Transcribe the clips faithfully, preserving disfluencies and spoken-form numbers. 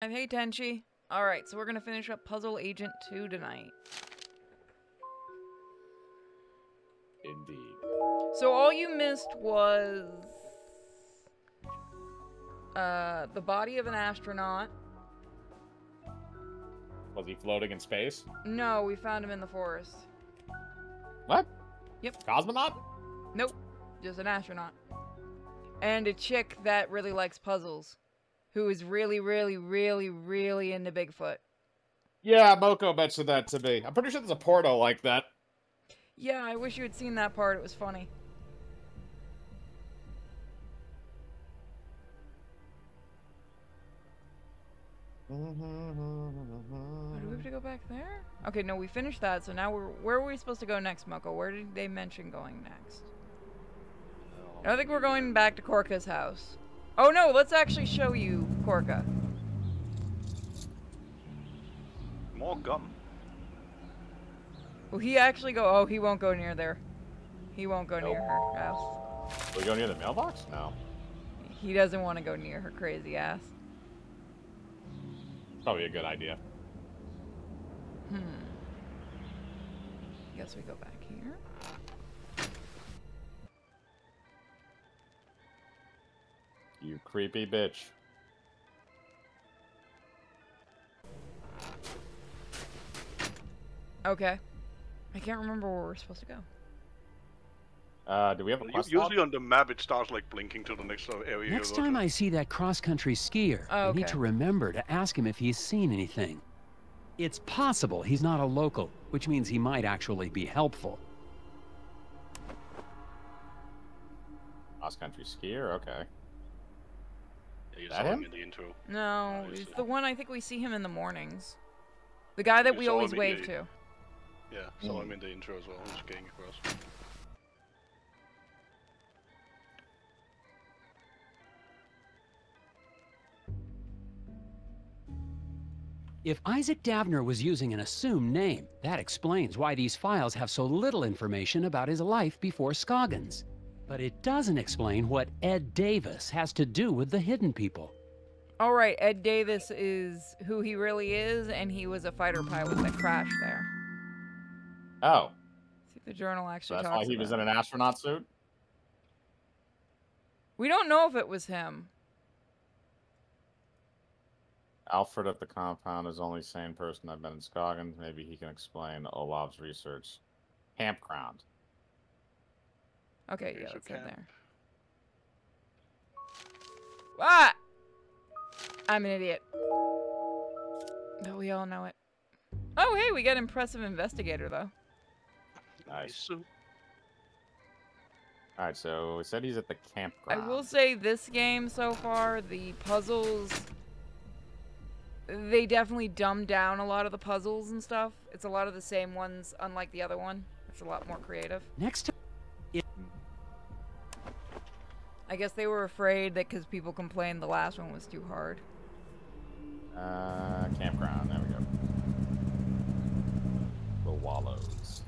Hey, Tenchi. Alright, so we're gonna finish up Puzzle Agent two tonight. Indeed. So all you missed was... Uh, the body of an astronaut. Was he floating in space? No, we found him in the forest. What? Yep. Cosmonaut? Nope. Just an astronaut. And a chick that really likes puzzles. Who is really, really, really, really into Bigfoot. Yeah, Moko mentioned that to me. I'm pretty sure there's a porno like that. Yeah, I wish you had seen that part. It was funny. Do we have to go back there? Okay, no, we finished that, so now we're... Where are we supposed to go next, Moko? Where did they mention going next? I think we're going back to Korka's house. Oh no, let's actually show you Korka. More gum. Will he actually go? Oh, he won't go near there. He won't go nope. near her house. Will he go near the mailbox? No. He doesn't want to go near her crazy ass. Probably a good idea. Hmm. Guess we go back here. You creepy bitch. Okay. I can't remember where we're supposed to go. Uh, do we have a quest? Usually on the map it starts like blinking to the next area. Next time I see that cross-country skier, I need to remember to ask him if he's seen anything. It's possible he's not a local, which means he might actually be helpful. Cross-country skier? Okay. You saw him in the intro. No, obviously. It's the one I think we see him in the mornings. The guy that you we always wave the, to. Yeah, saw mm. him in the intro as well. I'm just getting across. If Isaac Davner was using an assumed name, that explains why these files have so little information about his life before Scoggins. But it doesn't explain what Ed Davis has to do with the hidden people. All right, Ed Davis is who he really is, and he was a fighter pilot that crashed there. Oh. Let's see if the journal actually talks about it. That's why he was in an astronaut suit? We don't know if it was him. Alfred at the compound is the only sane person I've met in Scoggins. Maybe he can explain Olav's research. Campground. Okay, yeah, let's get there. Ah! I'm an idiot. But we all know it. Oh, hey, we got impressive investigator, though. Nice. Alright, so it said he's at the campground. I will say this game so far, the puzzles... They definitely dumbed down a lot of the puzzles and stuff. It's a lot of the same ones, unlike the other one. It's a lot more creative. Next time... I guess they were afraid that because people complained the last one was too hard. Uh, campground, there we go. The Wallows.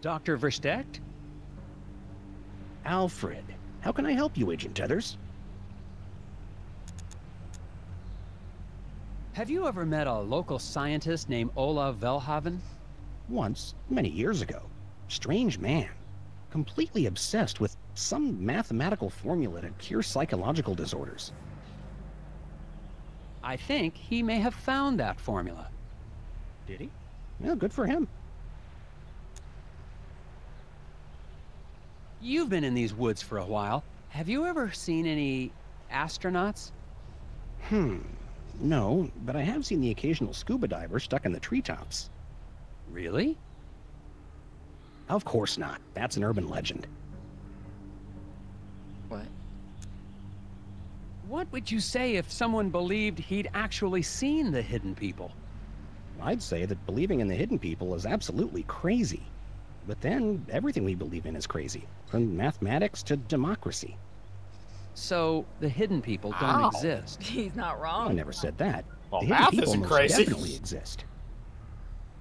Doctor Verstecht? Alfred, how can I help you, Agent Tethers? Have you ever met a local scientist named Olav Velhaven? Once, many years ago. Strange man. Completely obsessed with some mathematical formula to cure psychological disorders. I think he may have found that formula. Did he? Well, good for him. You've been in these woods for a while. Have you ever seen any astronauts? Hmm, no, but I have seen the occasional scuba diver stuck in the treetops. Really? Of course not. That's an urban legend. What? What would you say if someone believed he'd actually seen the hidden people? I'd say that believing in the hidden people is absolutely crazy. But then, everything we believe in is crazy, from mathematics to democracy. So the hidden people don't Ow. exist. He's not wrong. I never said that. Well, the hidden people most crazy. definitely exist.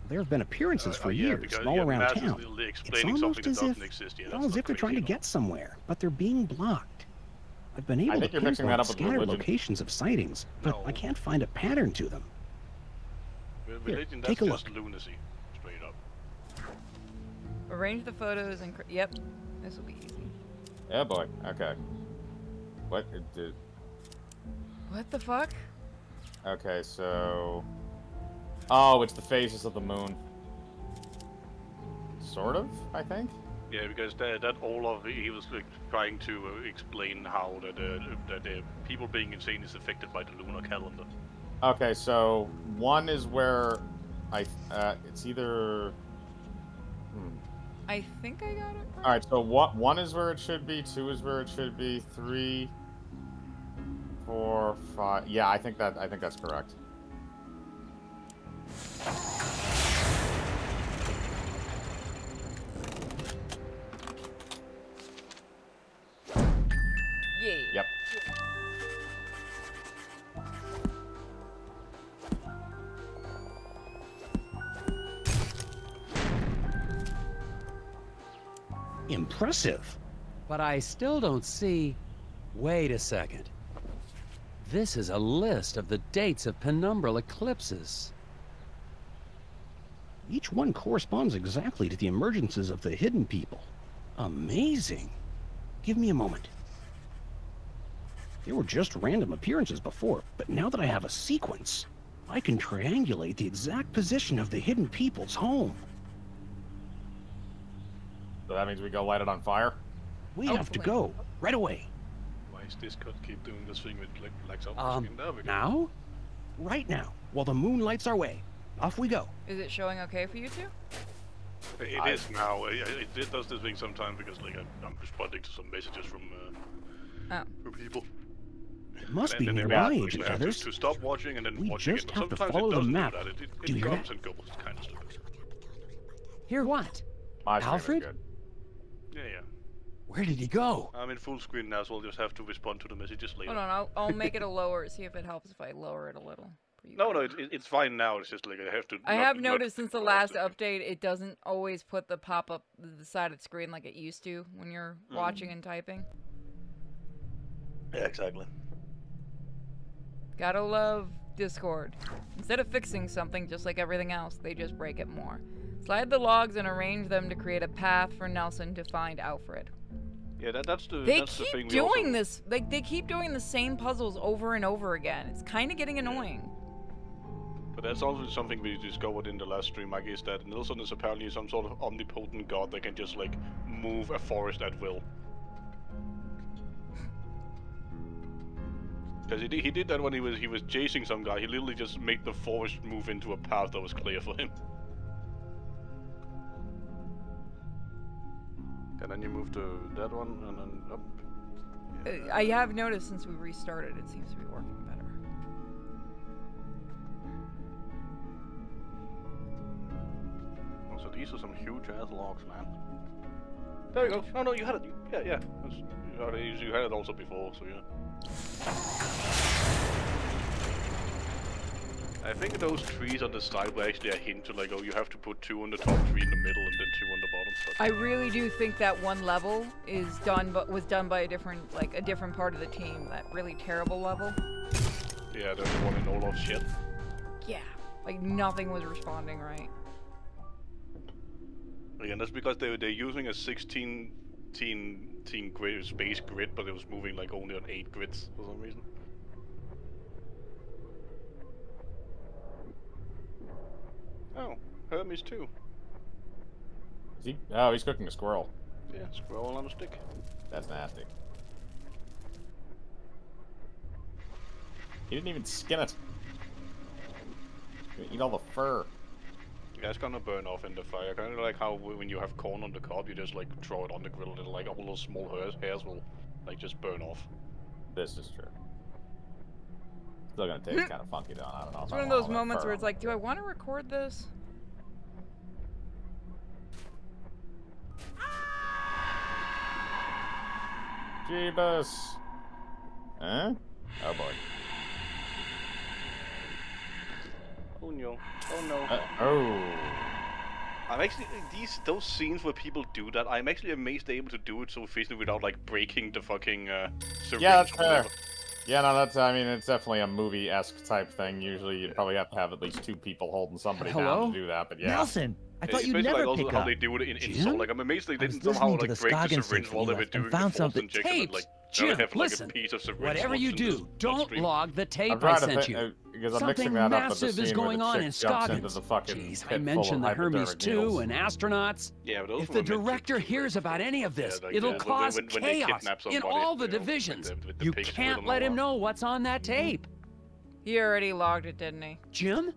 There have been appearances uh, for uh, yeah, years because, all yeah, around town. It's almost as if, exist. Yeah, well, as if they're trying to get somewhere, but they're being blocked. I've been able to pinpoint scattered locations of sightings, but no. I can't find a pattern to them. Well, Here, take a look. Lunacy, straight up. Arrange the photos and... Yep, this will be easy. Yeah, boy. Okay. What it did... What the fuck? Okay, so... Oh, it's the phases of the moon. Sort of, I think? Yeah, because that, that Olav, he was like, trying to uh, explain how that, uh, that uh, people being insane is affected by the lunar calendar. Okay, so one is where I... Uh, it's either... Hmm. I think I got it right. Alright, so what, one is where it should be, two is where it should be, three, four, five... Yeah, I think that I think that's correct. Yeah. Yep. Impressive. But I still don't see... Wait a second. This is a list of the dates of penumbral eclipses. Each one corresponds exactly to the emergences of the hidden people. Amazing. Give me a moment. They were just random appearances before, but now that I have a sequence, I can triangulate the exact position of the hidden people's home. So that means we go light it on fire? We oh, have to go, right away. Why is this cut keep doing this thing with like, like something? Um, now? Right now, while the moon lights our way. Off we go. Is it showing okay for you two? It I... is now. It, it, it does this thing sometimes because like I'm, I'm responding to some messages from, uh, oh. from people. It must and, be nearby, Agent Tethers. To stop watching and then we watching just it. have sometimes to follow the map. It, it, it do you hear that? Kind of hear what? My Alfred? Yeah, yeah. Where did he go? I'm in full screen now, so I'll just have to respond to the messages later. Hold on, I'll, I'll make it a lower, see if it helps if I lower it a little. No, no, it, it's fine now. It's just like I have to. I not, have noticed since the last update, it doesn't always put the pop up the side of the screen like it used to when you're mm. watching and typing. Yeah, exactly. Gotta love Discord. Instead of fixing something, just like everything else, they just break it more. Slide the logs and arrange them to create a path for Nelson to find Alfred. Yeah, that, that's the. They that's keep the thing doing we also... this. Like they keep doing the same puzzles over and over again. It's kind of getting annoying. Yeah. But that's also something we discovered in the last stream, like, is that Nelson is apparently some sort of omnipotent god that can just, like, move a forest at will. Because he, he did that when he was he was chasing some guy. He literally just made the forest move into a path that was clear for him. And then you move to that one, and then up. Yeah. I have noticed since we restarted, it seems to be working better. So these are some huge ass logs, man. There we go. Oh no, you had it. You, yeah, yeah. That's, you, had it, you had it also before, so yeah. I think those trees on the side were actually a hint to like, oh, you have to put two on the top, three in the middle, and then two on the bottom. But I really do think that one level is done, but was done by a different, like a different part of the team. That really terrible level. Yeah, there's one in Olaf's shit. Yeah, like nothing was responding right. And that's because they, they're using a sixteen teen, teen grid, space grid, but it was moving like only on eight grids for some reason. Oh, Hermes too. Is he? Oh, he's cooking a squirrel. Yeah, squirrel on a stick. That's nasty. He didn't even skin it. He eat all the fur. That's gonna burn off in the fire. Kind of like how when you have corn on the cob, you just like throw it on the grill, and like all those small hairs, hairs will like just burn off. This is true. Still gonna taste kind of funky though. I don't know. It's one of those moments where it's like, do I want to record this? Jeebus. Huh? Oh boy. Oh no. Oh no. Uh, oh. I'm actually, these, those scenes where people do that, I'm actually amazed they're able to do it so efficiently without like breaking the fucking uh, syringe. Yeah, that's fair. Yeah, no, that's, I mean, it's definitely a movie-esque type thing. Usually you'd probably have to have at least two people holding somebody Hello? down to do that, but yeah. Nelson! I thought you'd never like pick up. How they do it in, in Soul. Like, I'm amazed they didn't somehow like, the break the syringe while they were doing the false injection. And, like, Jim, have, like, listen, a piece of whatever you do, don't log the tape I sent you. Uh, because I'm Something mixing that massive up the is going on in Scoggins. Jeez, I mentioned the Hermes two and astronauts. Yeah, but if the director hears about any of this, yeah, like, it'll yeah, cause when, when chaos in all the divisions. You can't let him know what's on that tape. He already logged it, didn't he? Jim?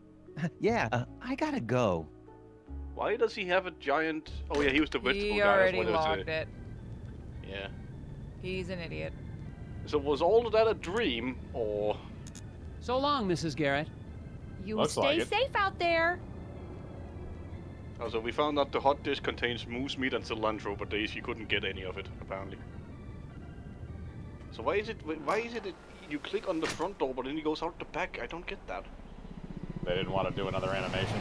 Yeah, I gotta go. Why does he have a giant... Oh yeah, he was the vegetable he guy. He already logged it. Yeah. He's an idiot. So was all of that a dream, or... So long, Missus Garrett. You will stay like safe out there. Also, we found out the hot dish contains moose meat and cilantro, but they, she couldn't get any of it, apparently. So why is it... Why is it that you click on the front door, but then he goes out the back? I don't get that. They didn't want to do another animation.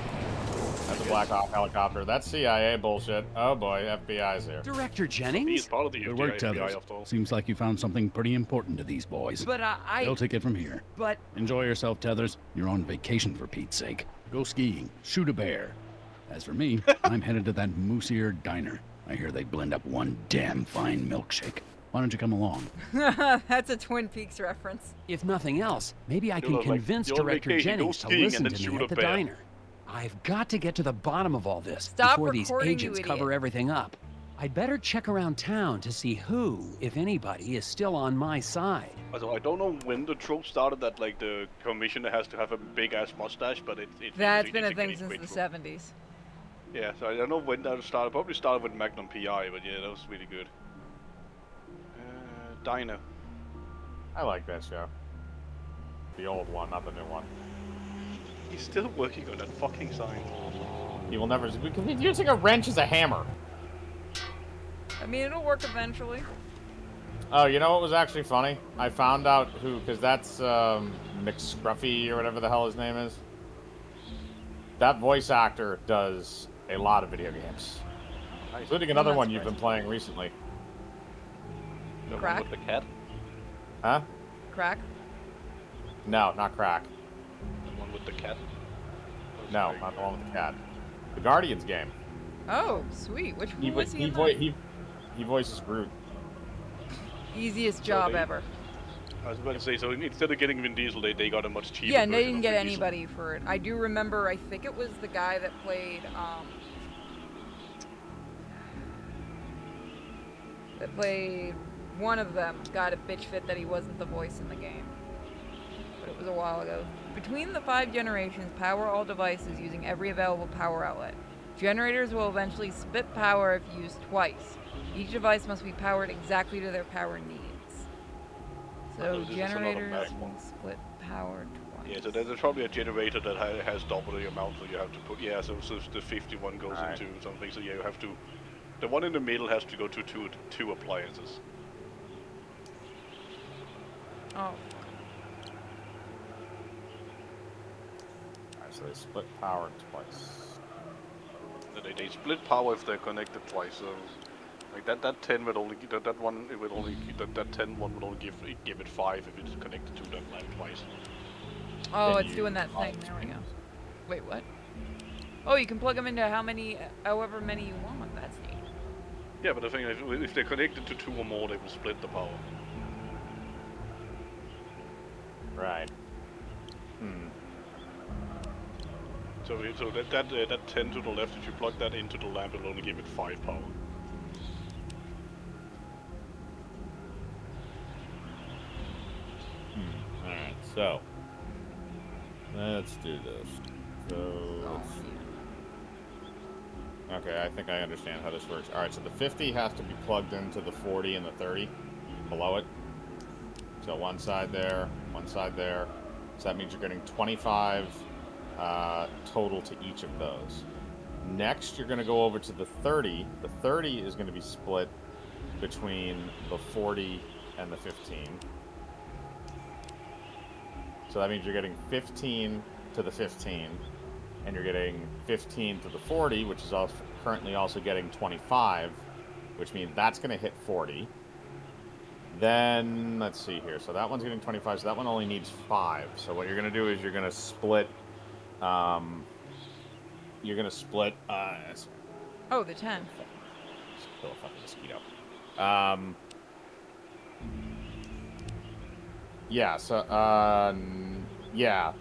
That's a Black Hawk helicopter. That's C I A bullshit. Oh boy, F B I's here. Director Jennings? He's part of the Good work, Tethers. Seems like you found something pretty important to these boys. But uh, I... They'll take it from here. But... Enjoy yourself, Tethers. You're on vacation for Pete's sake. Go skiing. Shoot a bear. As for me, I'm headed to that Moose Ear Diner. I hear they blend up one damn fine milkshake. Why don't you come along? That's a Twin Peaks reference. If nothing else, maybe I can convince like, Director Jennings to listen to me at the bear. diner. I've got to get to the bottom of all this Stop before these agents cover everything up. I'd better check around town to see who, if anybody, is still on my side. Also, I don't know when the trope started that like the commissioner has to have a big ass mustache, but it, it that's been a thing since the seventies. Yeah, so I don't know when that started. Probably started with Magnum P I, but yeah, that was really good. Uh, Diner. I like that show. The old one, not the new one. He's still working on that fucking sign. He will never. He's using a wrench as a hammer. I mean, it'll work eventually. Oh, you know what was actually funny? I found out who, because that's um, McScruffy or whatever the hell his name is. That voice actor does a lot of video games, nice. including another oh, one you've been playing recently. The Crack? One with the cat? Huh? Crack? No, not Crack. With the cat? No, not good. the one with the cat. The Guardians game. Oh, sweet. Which one he, was he? He, vo he, he voices Groot. Easiest job so they, ever. I was about to say, so instead of getting Vin Diesel, they, they got a much cheaper. Yeah, and they didn't get Vin anybody Diesel. for it. I do remember, I think it was the guy that played, um, that played one of them, got a bitch fit that he wasn't the voice in the game. But it was a while ago. Between the five generations, power all devices using every available power outlet. Generators will eventually spit power if used twice. Each device must be powered exactly to their power needs. So generators will split power twice. Yeah, so there's probably a generator that has double the amount that you have to put. Yeah, so, so the fifty-one goes right. into something, so yeah, you have to... The one in the middle has to go to two, two appliances. Oh. So they split power twice. So they, they split power if they're connected twice. So, like that, that ten would only that that one it would only that that ten one would only give it, give it five if it's connected to that line twice. Oh, then it's doing that thing. There we go. Wait, what? Oh, you can plug them into how many, however many you want. That's neat. Yeah, but the thing is, if they're connected to two or more, they will split the power. Right. Hmm. So, so that that, uh, that ten to the left, if you plug that into the lamp, it'll only give it five power. Hmm. All right, so let's do this. So let's... okay, I think I understand how this works. All right, so the fifty has to be plugged into the forty and the thirty below it. So one side there, one side there. So that means you're getting twenty-five. Uh, total to each of those. Next, you're going to go over to the thirty. The thirty is going to be split between the forty and the fifteen. So that means you're getting fifteen to the fifteen, and you're getting fifteen to the forty, which is also currently also getting twenty-five, which means that's going to hit forty. Then, let's see here. So that one's getting twenty-five, so that one only needs five. So what you're going to do is you're going to split... Um, you're going to split... Uh, oh, the ten. Just kill a fucking mosquito. Um, yeah, so... Uh, yeah.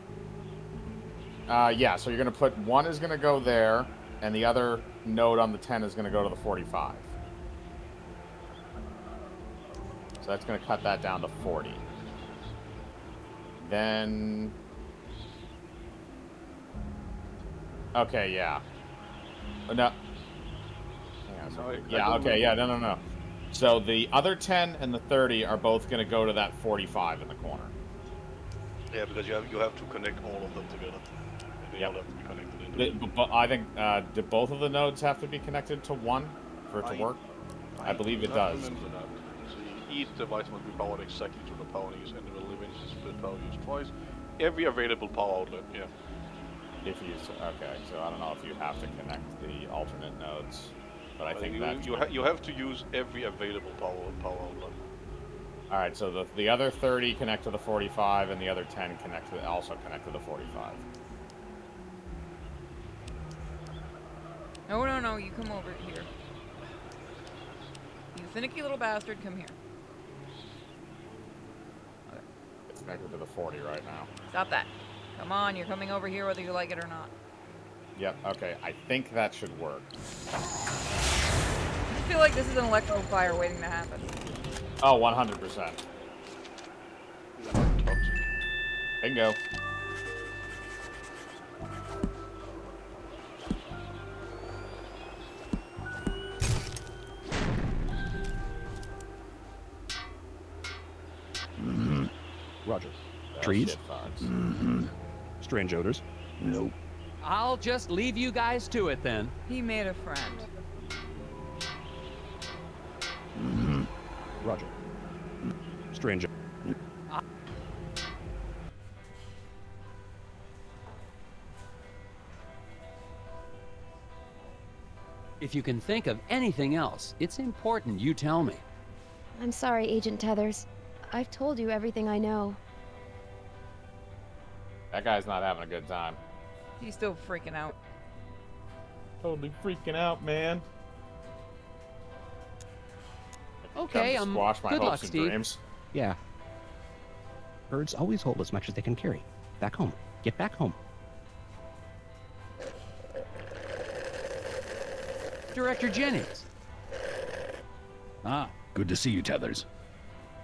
Uh, yeah, so you're going to put... One is going to go there, and the other node on the ten is going to go to the forty-five. So that's going to cut that down to forty. Then... Okay, yeah. No. Yeah, so, yeah, okay, yeah, no, no, no. So the other ten and the thirty are both going to go to that forty-five in the corner. Yeah, because you have, you have to connect all of them together. They yep. all have to be connected individually. But I think, uh, do both of the nodes have to be connected to one for it to I, work? I, I believe it does. Each device must be powered exactly to the power used, and it will eventually split power used twice. Every available power outlet, yeah. If you okay, so I don't know if you have to connect the alternate nodes, but I well, think that you ha you have to use every available power power outlet. All right, so the the other thirty connect to the forty-five, and the other ten connect to the, also connect to the forty-five. No, no, no! You come over here. You finicky little bastard! Come here. Connected to the forty right now. Stop that. Come on, you're coming over here whether you like it or not. Yep, okay, I think that should work. I feel like this is an electrical fire waiting to happen. Oh, one hundred percent. Bingo. Mm-hmm. Roger. Trees? Mm-hmm. Strange odors? Nope. I'll just leave you guys to it then. He made a friend. Mm-hmm. Roger. Strange. Uh if you can think of anything else, it's important you tell me. I'm sorry, Agent Tethers. I've told you everything I know. That guy's not having a good time. He's still freaking out. Totally freaking out, man. Okay, I'm um, good luck, Steve. Dreams. Yeah. Birds always hold as much as they can carry. Back home. Get back home. Director Jennings. Ah, good to see you, Tethers.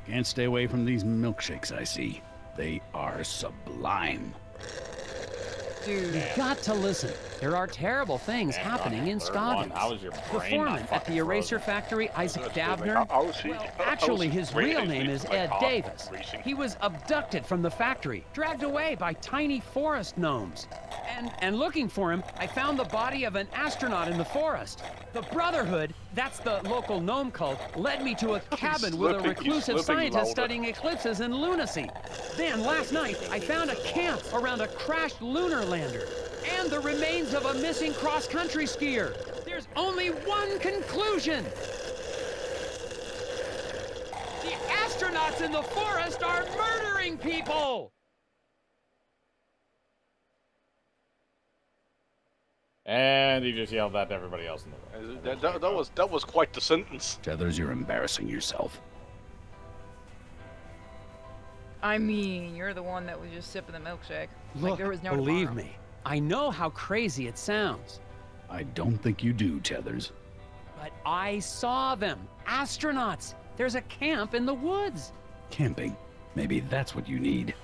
Can't stay away from these milkshakes, I see. They are sublime. Dude, you've got to listen. There are terrible things Damn, happening in Scoggins. The foreman at the Eraser Factory, Isaac Davner, well, actually his real name is Ed Davis. He was abducted from the factory, dragged away by tiny forest gnomes. And, and looking for him, I found the body of an astronaut in the forest. The Brotherhood, that's the local gnome cult, led me to a cabin slipping, with a reclusive scientist studying eclipses and lunacy. Then, last night, I found a camp around a crashed lunar lander and the remains of a missing cross-country skier. There's only one conclusion. The astronauts in the forest are murdering people! And he just yelled that to everybody else in the room. That, that, that, was, that was quite the sentence. Tethers, you're embarrassing yourself. I mean, you're the one that was just sipping the milkshake. Look, like there was no believe tomorrow. me, I know how crazy it sounds. I don't think you do, Tethers. But I saw them. Astronauts. There's a camp in the woods. Camping? Maybe that's what you need.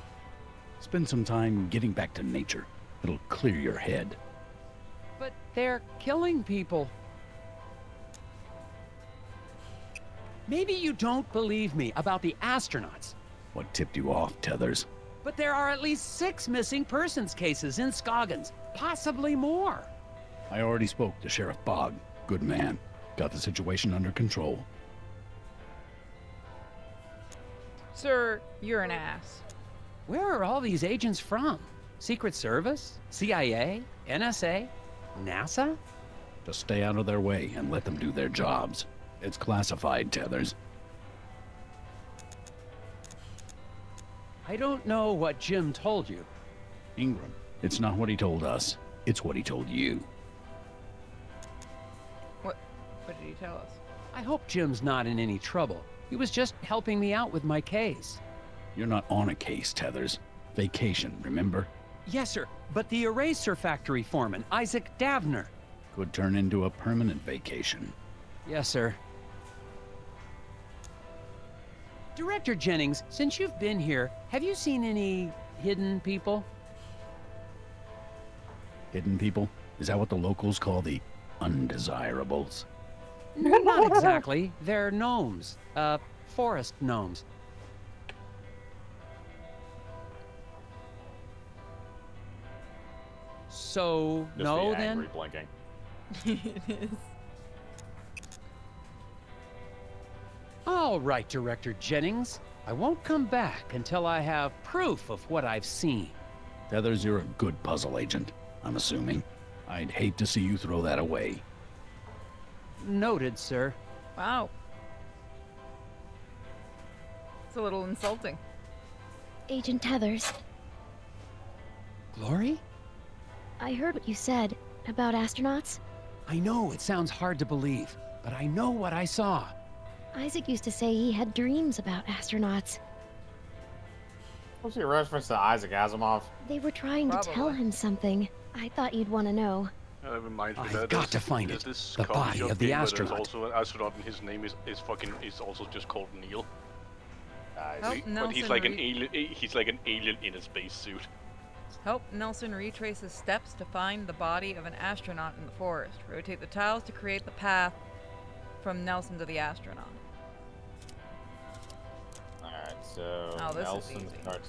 Spend some time getting back to nature. It'll clear your head. But they're killing people. Maybe you don't believe me about the astronauts. What tipped you off, Tethers? But there are at least six missing persons cases in Scoggins, possibly more. I already spoke to Sheriff Bogg. Good man. Got the situation under control. Sir, you're an ass. Where are all these agents from? Secret Service? C I A? N S A? NASA? Just stay out of their way and let them do their jobs. It's classified, Tethers. I don't know what Jim told you. Ingram, it's not what he told us. It's what he told you. What? What did he tell us? I hope Jim's not in any trouble. He was just helping me out with my case. You're not on a case, Tethers. Vacation, remember? Yes, sir. But the Eraser Factory foreman, Isaac Davner, could turn into a permanent vacation. Yes, sir. Director Jennings, since you've been here, have you seen any hidden people? Hidden people? Is that what the locals call the undesirables? Not exactly. They're gnomes. Uh, forest gnomes. So, just no the angry then? Blinking. It is. All right, Director Jennings. I won't come back until I have proof of what I've seen. Tethers, you're a good puzzle agent, I'm assuming. I'd hate to see you throw that away. Noted, sir. Wow. It's a little insulting. Agent Tethers. Glory? I heard what you said about astronauts. I know it sounds hard to believe, but I know what I saw. Isaac used to say he had dreams about astronauts. Was he a reference to Isaac Asimov? They were trying Probably. to tell him something. I thought you'd want to know. Uh, reminds me I've that got to find it. The body of the astronaut. There's also an astronaut, and his name is is fucking is also just called Neil. Uh, Help he, Nelson but he's like an alien. He's like an alien in a space suit. Help Nelson retrace his steps to find the body of an astronaut in the forest. Rotate the tiles to create the path from Nelson to the astronaut. All right, so oh, Nelson starts.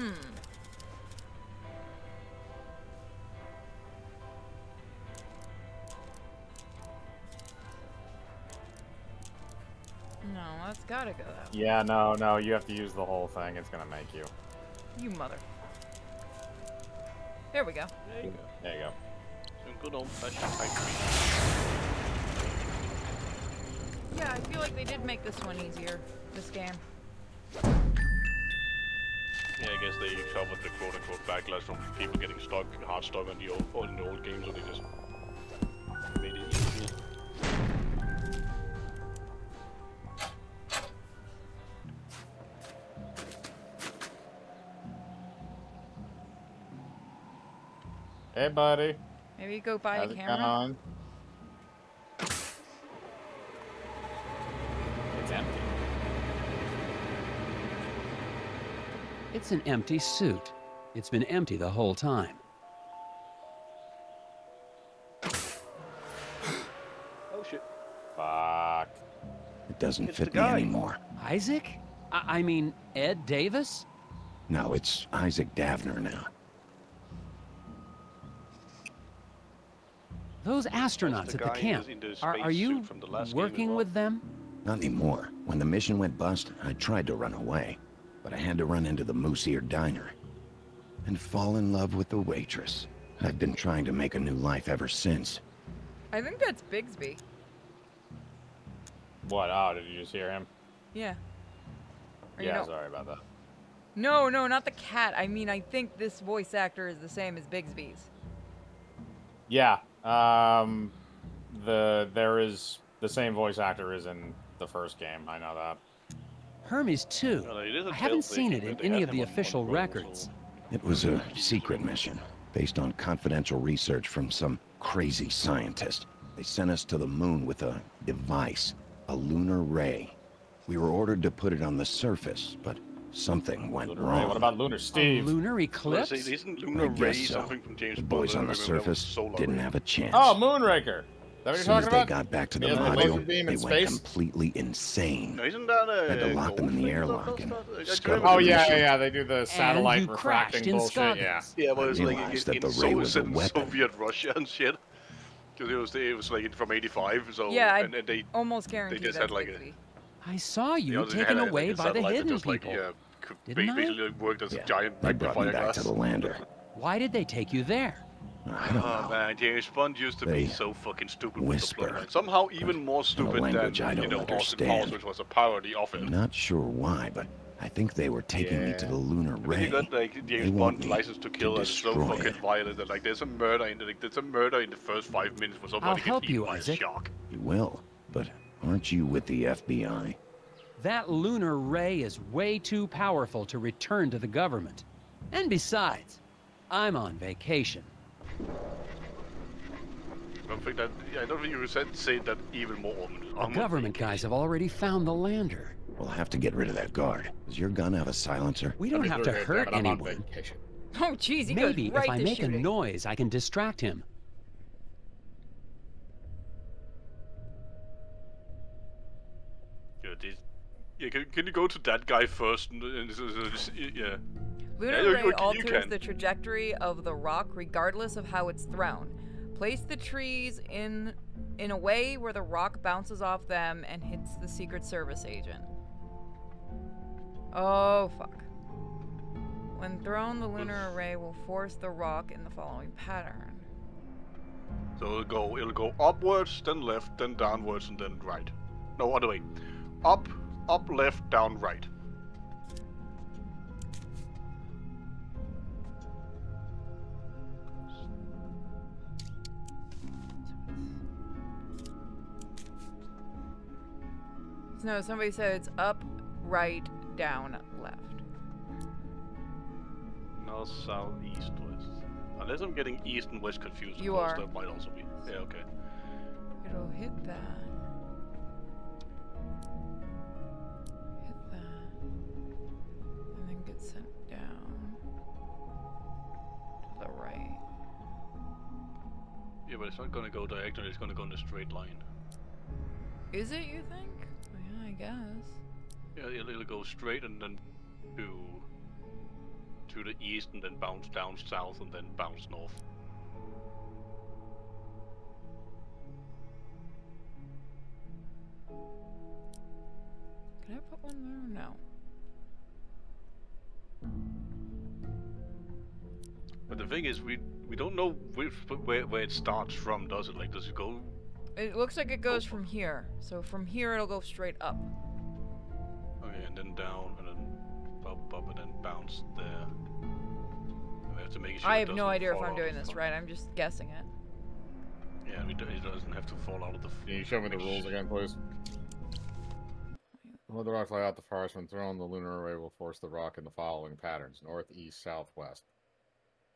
Hmm. No, that's gotta go that way. Yeah, no, no, you have to use the whole thing. It's gonna make you. You mother. There we go. There you go. There you go. Some good old fashioned type. Yeah, I feel like they did make this one easier. This game. Yeah, I guess they covered the quote-unquote backlash from people getting stuck, hard stuck on the old, on the old games, so they just made it easy. Hey, buddy. Maybe you go buy How's a camera. It's empty. It's an empty suit. It's been empty the whole time. Oh shit. Fuck. It doesn't it's fit me anymore. Isaac? I, I mean, Ed Davis? No, it's Isaac Davner now. Those astronauts the at the camp, the are, are you from the last working with them? Not anymore. When the mission went bust, I tried to run away. But I had to run into the Moose Ear Diner and fall in love with the waitress. I've been trying to make a new life ever since. I think that's Bigsby. What? Oh, did you just hear him? Yeah. Or yeah, no. Sorry about that. No, no, not the cat. I mean, I think this voice actor is the same as Bigsby's. Yeah. Um, the there is the same voice actor is in the first game. I know that. Hermes two. Well, I haven't seen it in any of the official records. It was a secret mission based on confidential research from some crazy scientist. They sent us to the moon with a device, a lunar ray. We were ordered to put it on the surface, but something went lunar wrong. Ray. What about Lunar Steve? A lunar eclipse? Well, isn't Lunar I Ray guess so. From James the boys Butler on the surface didn't have a chance. Oh, Moonraker! As soon as they got back to the module, they went space? completely insane. No, isn't that a, had to lock them in the airlock and scuttle. Oh yeah, yeah, yeah, they do the satellite refracting bullshit. Scoggins. Yeah, yeah, well, it's like it, that the it, ray was a weapon. Soviet Russia and shit. Because it was, it was like from eighty-five, so yeah, and, and they almost guaranteed they just had like a, I saw you taken away by the hidden people. Didn't I? Basically worked as a giant magnifier glass. They brought me back to the lander. Why did they take you there? I don't oh know. man, James Bond used to they be so fucking stupid whisper, with the plot. Somehow even more stupid than, you know, Austin Powers, which was a parody of it. I'm not sure why, but I think they were taking yeah. me to the lunar ray. You got, like, James Bond License to Kill to and so fucking it. violent that, like, there's a murder in the, like, there's a murder in the first five minutes where somebody gets eaten by a shark. You will, but aren't you with the F B I? That lunar ray is way too powerful to return to the government. And besides, I'm on vacation. I don't think that, I don't think you said say that even more. The government guys have already found the lander. We'll have to get rid of that guard. Does your gun have a silencer? We don't have to hurt anyone. Oh, jeez, he goes right to shooting. Maybe if I make a noise, I can distract him. Yeah, can, can you go to that guy first? Yeah. Lunar ray alters the trajectory of the rock regardless of how it's thrown. Place the trees in in a way where the rock bounces off them and hits the Secret Service agent. Oh, fuck. When thrown, the lunar ray will force the rock in the following pattern. So it'll go, it'll go upwards, then left, then downwards, and then right. No, other way. Up, up, left, down, right. No, somebody said it's up, right, down, left. North, south, east, west. Unless I'm getting east and west confused. You are. That might also be. Yeah, okay. It'll hit that. Hit that. And then get sent down to the right. Yeah, but it's not going to go diagonally. It's going to go in a straight line. Is it, you think? I guess. Yeah, it'll go straight and then to to the east and then bounce down south and then bounce north. Can I put one there? No. But the thing is, we we don't know which, where where it starts from, does it? Like, does it go? It looks like it goes from here. So from here, it'll go straight up. Okay, and then down, and then up, up, and then bounce there. We have to make sure I have no idea if I'm doing this right. I'm just guessing it. Yeah, it doesn't have to fall out of the... Yeah, you show me the rules again, please. Let the rock fly out the forest when thrown. The lunar ray will force the rock in the following patterns. North, east, south, west.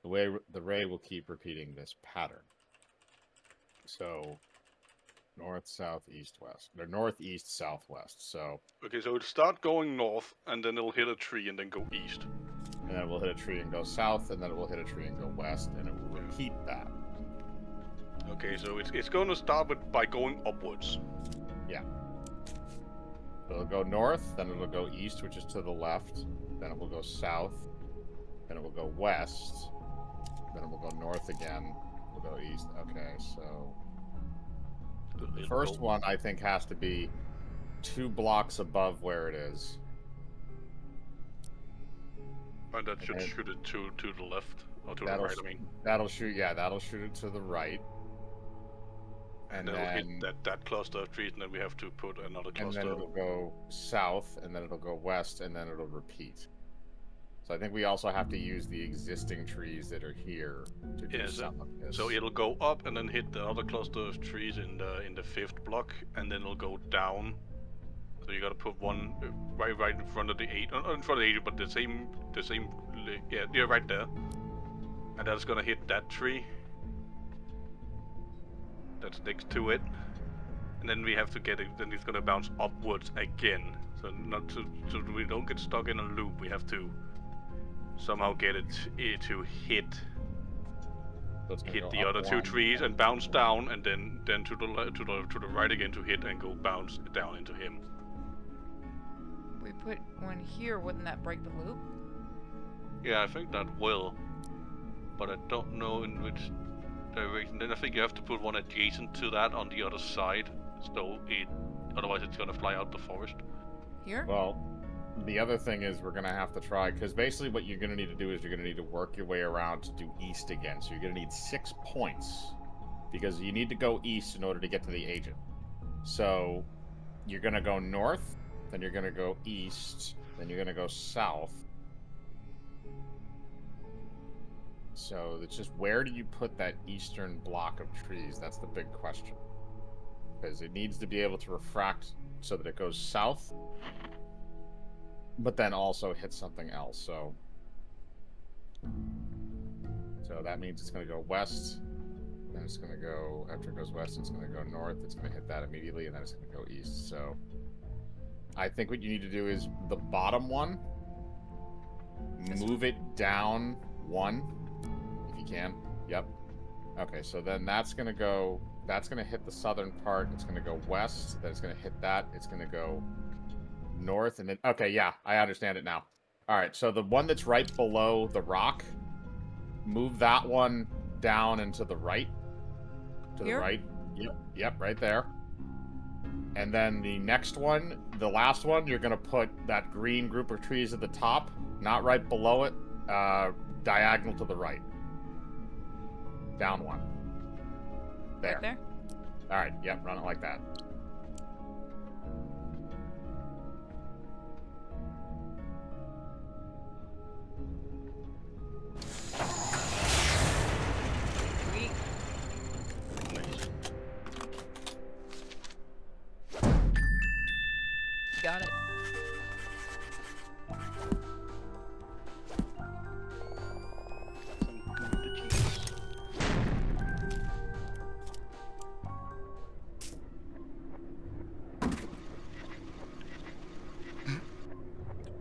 The, way, the ray will keep repeating this pattern. So... North, south, east, west. They're north, east, southwest. So. Okay, so it'll start going north, and then it'll hit a tree, and then go east. And then it will hit a tree and go south, and then it will hit a tree and go west, and it will repeat that. Okay, so it's it's going to start with by going upwards. Yeah. It'll go north, then it'll go east, which is to the left. Then it will go south. Then it will go west. Then it will go north again. It will go east. Okay, so. The first one, I think, has to be two blocks above where it is. And that should and shoot it to, to the left, or to the right, I mean. That'll shoot, yeah, that'll shoot it to the right. And, and then... hit that, that cluster of trees, and then we have to put another cluster. And then it'll go south, and then it'll go west, and then it'll repeat. So I think we also have to use the existing trees that are here to do yeah, some so, of this. So it'll go up and then hit the other cluster of trees in the in the fifth block, and then it'll go down. So you gotta put one right right in front of the eight, not in front of the eight, but the same the same yeah yeah right there, and that's gonna hit that tree that's next to it, and then we have to get it. Then it's gonna bounce upwards again. So not to so we don't get stuck in a loop. We have to somehow get it to hit hit the other two trees and bounce down, and then then to the to the to the right again to hit and go bounce down into him. We put one here. Wouldn't that break the loop? Yeah, I think that will, but I don't know in which direction. Then I think you have to put one adjacent to that on the other side, so it otherwise it's gonna fly out the forest. Here? Well, the other thing is we're gonna have to try, because basically what you're gonna need to do is you're gonna need to work your way around to do east again. So you're gonna need six points because you need to go east in order to get to the agent. So you're gonna go north, then you're gonna go east, then you're gonna go south. So it's just where do you put that eastern block of trees? That's the big question, because it needs to be able to refract so that it goes south, but then also hit something else. So, so that means it's going to go west. Then it's going to go after it goes west. It's going to go north. It's going to hit that immediately, and then it's going to go east. So, I think what you need to do is the bottom one, move it down one. Can. Yep. Okay, so then that's going to go, that's going to hit the southern part. It's going to go west. Then it's going to hit that. It's going to go north. And then, okay, yeah, I understand it now. All right, so the one that's right below the rock, move that one down and to the right. To Here? the right. Yep, yep, right there. And then the next one, the last one, you're going to put that green group of trees at the top, not right below it, uh, diagonal to the right. Down one. There. Right there? Alright, yep, run it like that. Sweet. Got it.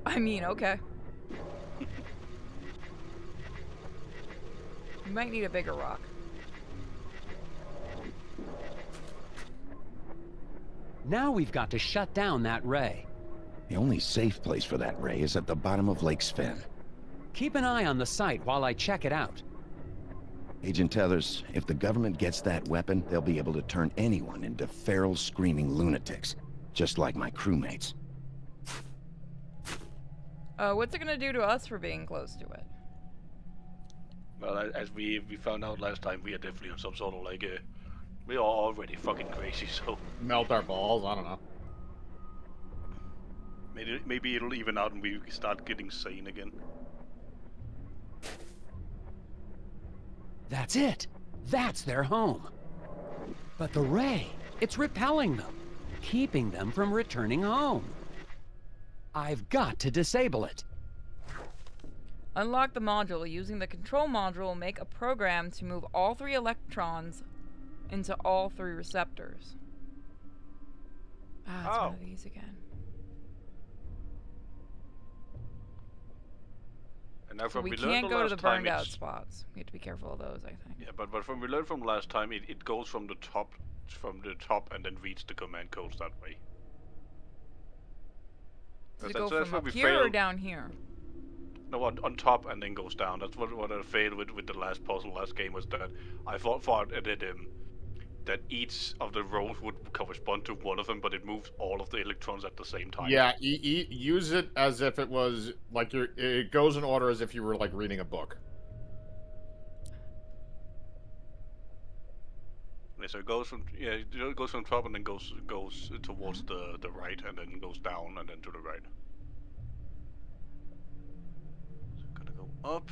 I mean, okay. You might need a bigger rock. Now we've got to shut down that ray. The only safe place for that ray is at the bottom of Lake Sven. Keep an eye on the site while I check it out. Agent Tethers, if the government gets that weapon, they'll be able to turn anyone into feral, screaming lunatics, just like my crewmates. Uh, what's it gonna do to us for being close to it? Well, as we we found out last time, we are definitely on some sort of like a... We are already fucking crazy, so... Melt our balls, I don't know. Maybe, maybe it'll even out and we start getting sane again. That's it! That's their home! But the ray, it's repelling them, keeping them from returning home. I've got to disable it. Unlock the module. Using the control module, make a program to move all three electrons into all three receptors. Ah, it's oh. one of these again. And now from so we, we can't go to the burned out spots. We have to be careful of those, I think. Yeah, but, but from we learned from last time, it, it goes from the top, from the top and then reads the command codes that way. Does it go from up here or down here? No, on, on top and then goes down. That's what, what I failed with with the last puzzle last game was that I thought, thought that, um, that each of the rows would correspond to one of them, but it moves all of the electrons at the same time. Yeah, e e use it as if it was like you're, it goes in order as if you were like reading a book. So it goes from yeah, it goes from top and then goes goes towards the the right and then goes down and then to the right. up.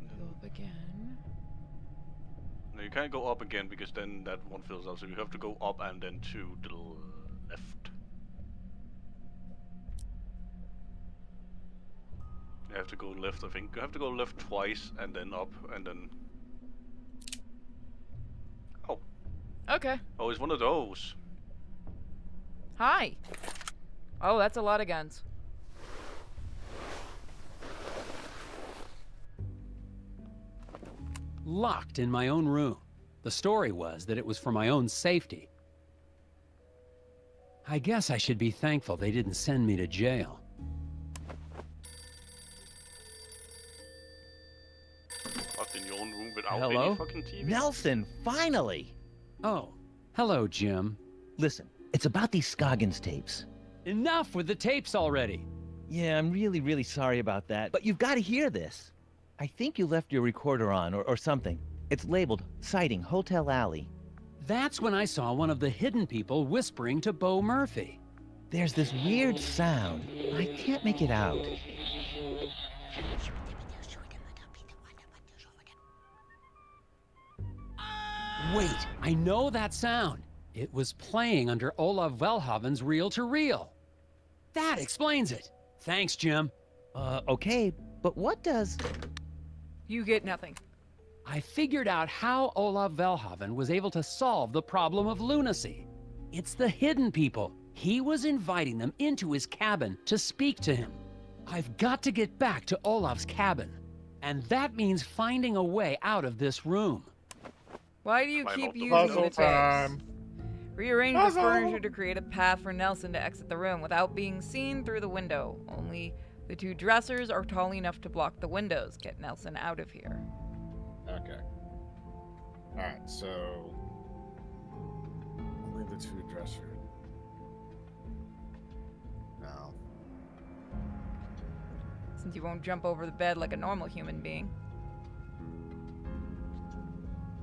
Go up again. No, you can't go up again because then that one fills up. So you have to go up and then to the left. You have to go left, I think. You have to go left twice and then up and then... Oh. Okay. Oh, it's one of those. Hi. Oh, that's a lot of guns. Locked in my own room. The story was that it was for my own safety. I guess I should be thankful they didn't send me to jail. Locked in your own room without hello? Any fucking T V. Nelson, finally! Oh, hello, Jim. Listen, it's about these Scoggins tapes. Enough with the tapes already! Yeah, I'm really, really sorry about that, but you've got to hear this. I think you left your recorder on, or, or something. It's labeled, Sighting, Hotel Alley. That's when I saw one of the hidden people whispering to Beau Murphy. There's this weird sound. I can't make it out. Wait, I know that sound. It was playing under Olav Velhaven's reel-to-reel. That explains it. Thanks, Jim. Uh, okay, but what does... You get nothing. I figured out how Olav Velhaven was able to solve the problem of lunacy. It's the hidden people. He was inviting them into his cabin to speak to him. I've got to get back to Olaf's cabin. And that means finding a way out of this room. Why do you Climb keep using the tapes? Time. Rearrange Puzzle. The furniture to create a path for Nelson to exit the room without being seen through the window. Only... The two dressers are tall enough to block the windows. Get Nelson out of here. Okay. Alright, so... Only the two dressers. No. Since you won't jump over the bed like a normal human being.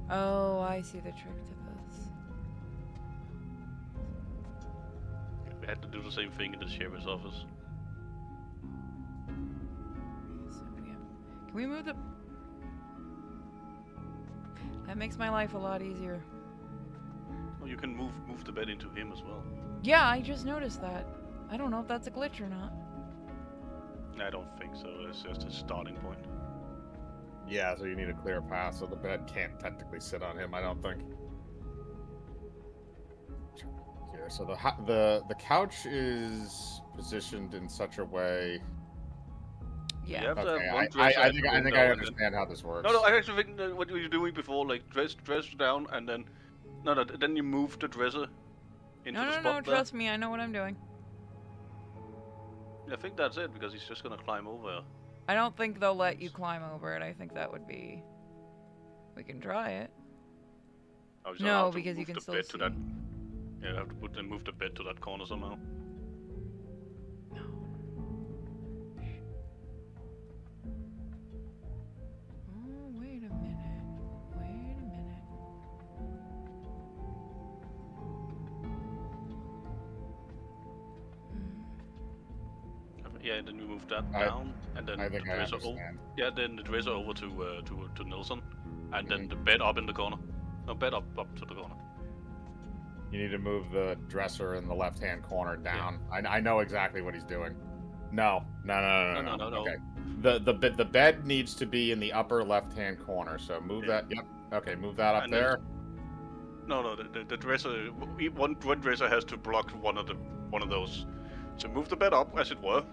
Oh, I see the trick to this. We had to do the same thing in the sheriff's office. We move the... That makes my life a lot easier. Well, you can move move the bed into him as well. Yeah, I just noticed that. I don't know if that's a glitch or not. I don't think so. It's just a starting point. Yeah, so you need a clear path, so the bed can't technically sit on him, I don't think. Yeah, so the the the couch is positioned in such a way... Yeah, you have okay, to have one dress I, I, I think, I, think I understand then, how this works. No, no, I actually think that what you were doing before, like dress, dress down, and then, no, no, then you move the dresser into no, the no, spot. No, no, no, trust me, I know what I'm doing. I think that's it because he's just gonna climb over. I don't think they'll let you climb over it. I think that would be. We can try it. Oh, so no, because you can still see. That... Yeah, you have to put and move the bed to that corner somehow. Yeah, and then you move that I, down, and then the dresser over. Yeah, then the dresser over to uh, to to Nelson, and mm-hmm. then the bed up in the corner. No, bed up up to the corner. You need to move the dresser in the left-hand corner down. Yeah. I I know exactly what he's doing. No, no, no, no, no, no, no. no, okay. no. The the the bed needs to be in the upper left-hand corner. So move yeah. that. Yep. Okay, move that up and there. Then, no, no, the the dresser. One one dresser has to block one of the one of those. So move the bed up, as it were.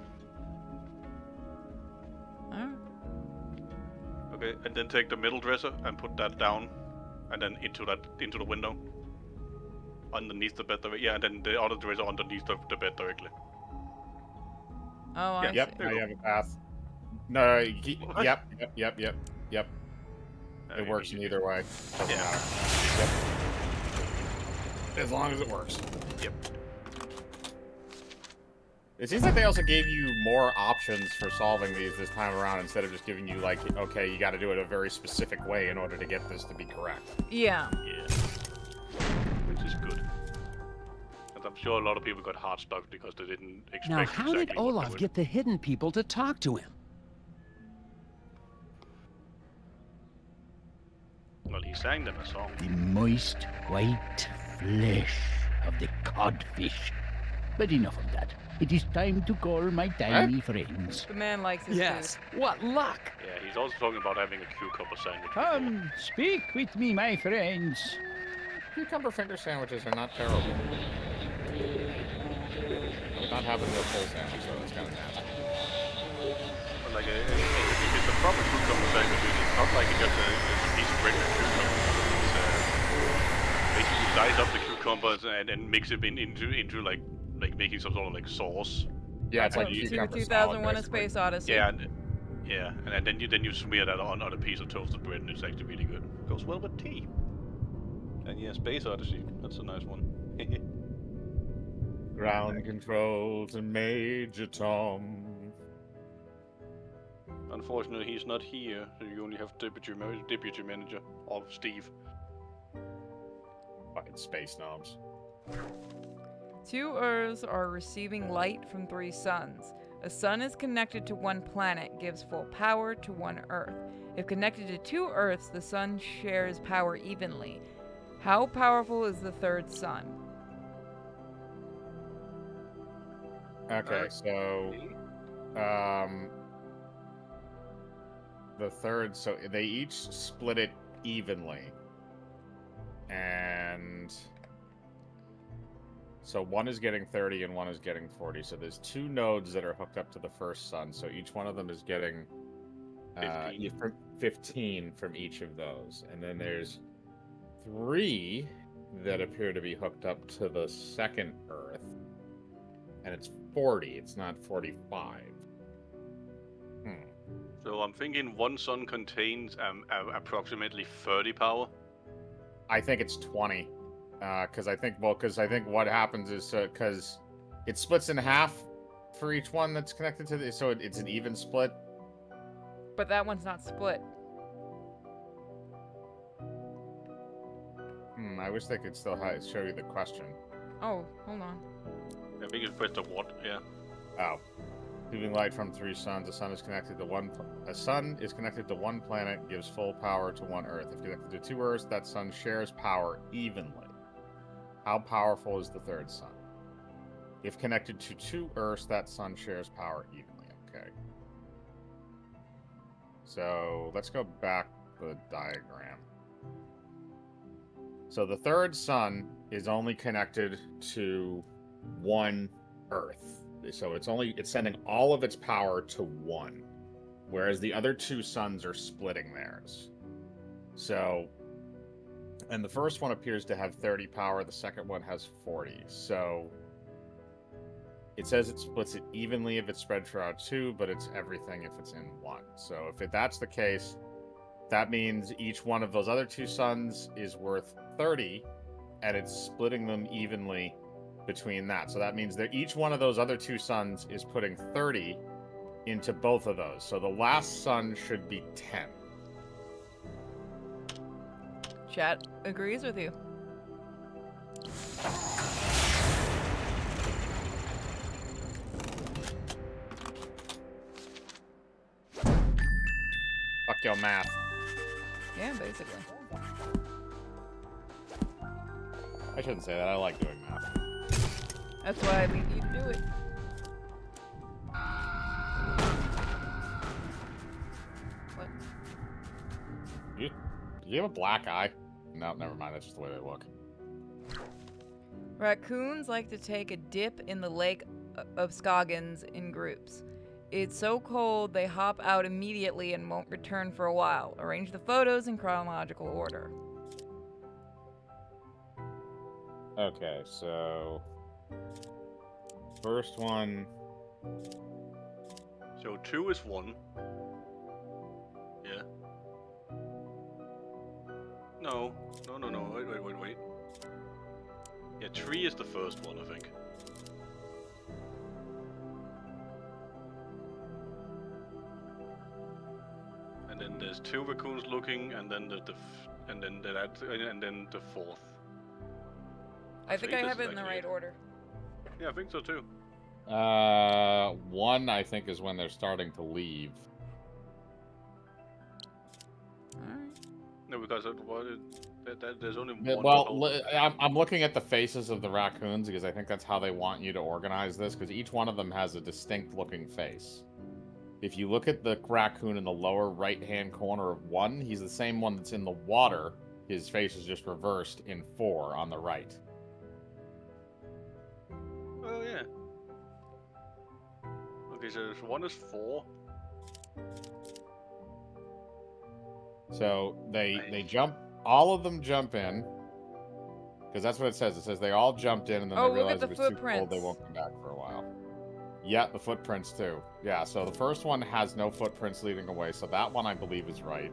Okay, and then take the middle dresser and put that down, and then into that into the window, underneath the bed. Yeah, and then the other dresser underneath the, the bed directly. Oh, I yeah, see. Yep, I have a path. No, no keep, yep, yep, yep, yep, yep. No, it works in either it. way. Yeah. Yep. As long as it works. Yep. It seems like they also gave you more options for solving these this time around instead of just giving you, like, okay, you gotta do it a very specific way in order to get this to be correct. Yeah. Yeah. Which is good. And that I'm sure a lot of people got heart stopped because they didn't expect. Now, how exactly did Olav get the hidden people to talk to him? Well, he sang them a song. The moist white flesh of the codfish. But enough of that. It is time to call my tiny huh? friends. The man likes his Yes, food. What luck! Yeah, he's also talking about having a cucumber sandwich. Come, speak with me, my friends. Cucumber finger sandwiches are not terrible. I'm not having no full sandwich, so that's kind of nasty. But like, a, a, a, it's a proper cucumber sandwich. It's not like just a, a piece of regular cucumber. It's uh, basically size up the cucumbers and, and mix it in, into into like like making some sort of like sauce. Yeah, it's like two thousand one: A Space Odyssey. Yeah, and, yeah, and then you then you smear that on, on a piece of toasted bread, and it's actually really good. It goes well with tea. And yeah, Space Odyssey, that's a nice one. Ground control to Major Tom. Unfortunately, he's not here, so you only have Deputy, deputy Manager, or Steve. Fucking space knobs. Two Earths are receiving light from three suns. A sun is connected to one planet, gives full power to one Earth. If connected to two Earths, the sun shares power evenly. How powerful is the third sun? Okay, so um, the third, so they each split it evenly, and so one is getting thirty and one is getting forty. So there's two nodes that are hooked up to the first sun, so each one of them is getting uh, fifteen from each of those, and then there's three that appear to be hooked up to the second Earth, and it's forty, it's not forty-five. Hmm. So I'm thinking one sun contains um, approximately thirty power. I think it's twenty, because uh, I think well, because I think what happens is because uh, it splits in half for each one that's connected to the, so it, it's an even split. But that one's not split. I wish they could still show you the question. Oh, hold on. I think it's put to what? Yeah. Oh, leaving light from three suns. The sun is connected to one. A sun is connected to one planet, gives full power to one Earth. If connected to two Earths, that sun shares power evenly. How powerful is the third sun? If connected to two Earths, that sun shares power evenly. Okay. So let's go back to the diagram. So the third sun is only connected to one Earth. So it's only it's sending all of its power to one, whereas the other two suns are splitting theirs. So, and the first one appears to have thirty power. The second one has forty. So it says it splits it evenly if it's spread throughout two, but it's everything if it's in one. So if it, that's the case, that means each one of those other two suns is worth thirty, and it's splitting them evenly between that. So that means that each one of those other two suns is putting thirty into both of those. So the last sun should be ten. Chat agrees with you. Fuck your math. Yeah, basically. I shouldn't say that. I like doing math. That's why we need to do it. What? You, you have a black eye? No, never mind. That's just the way they look. Raccoons like to take a dip in the lake of Scoggins in groups. It's so cold, they hop out immediately and won't return for a while. Arrange the photos in chronological order. Okay, so... First one... So two is one. Yeah. No. No, no, no. Wait, wait, wait, wait. Yeah, three is the first one, I think. Then there's two raccoons looking, and then the, the f and then the, that, and then the fourth. I, I think, think I have it in the right order. Yeah, I think so too. Uh, one, I think, is when they're starting to leave. Alright. No, because it, that, that, there's only one. Well, I'm, I'm looking at the faces of the raccoons because I think that's how they want you to organize this, because each one of them has a distinct looking face. If you look at the raccoon in the lower right-hand corner of one, he's the same one that's in the water. His face is just reversed in four on the right. Oh, yeah. Okay, so this one is four. So they nice. they jump, all of them jump in, because that's what it says. It says they all jumped in, and then oh, they realized the it was footprints. too cold, they won't come back for a while. Yeah, the footprints too. Yeah, so the first one has no footprints leading away, so that one I believe is right.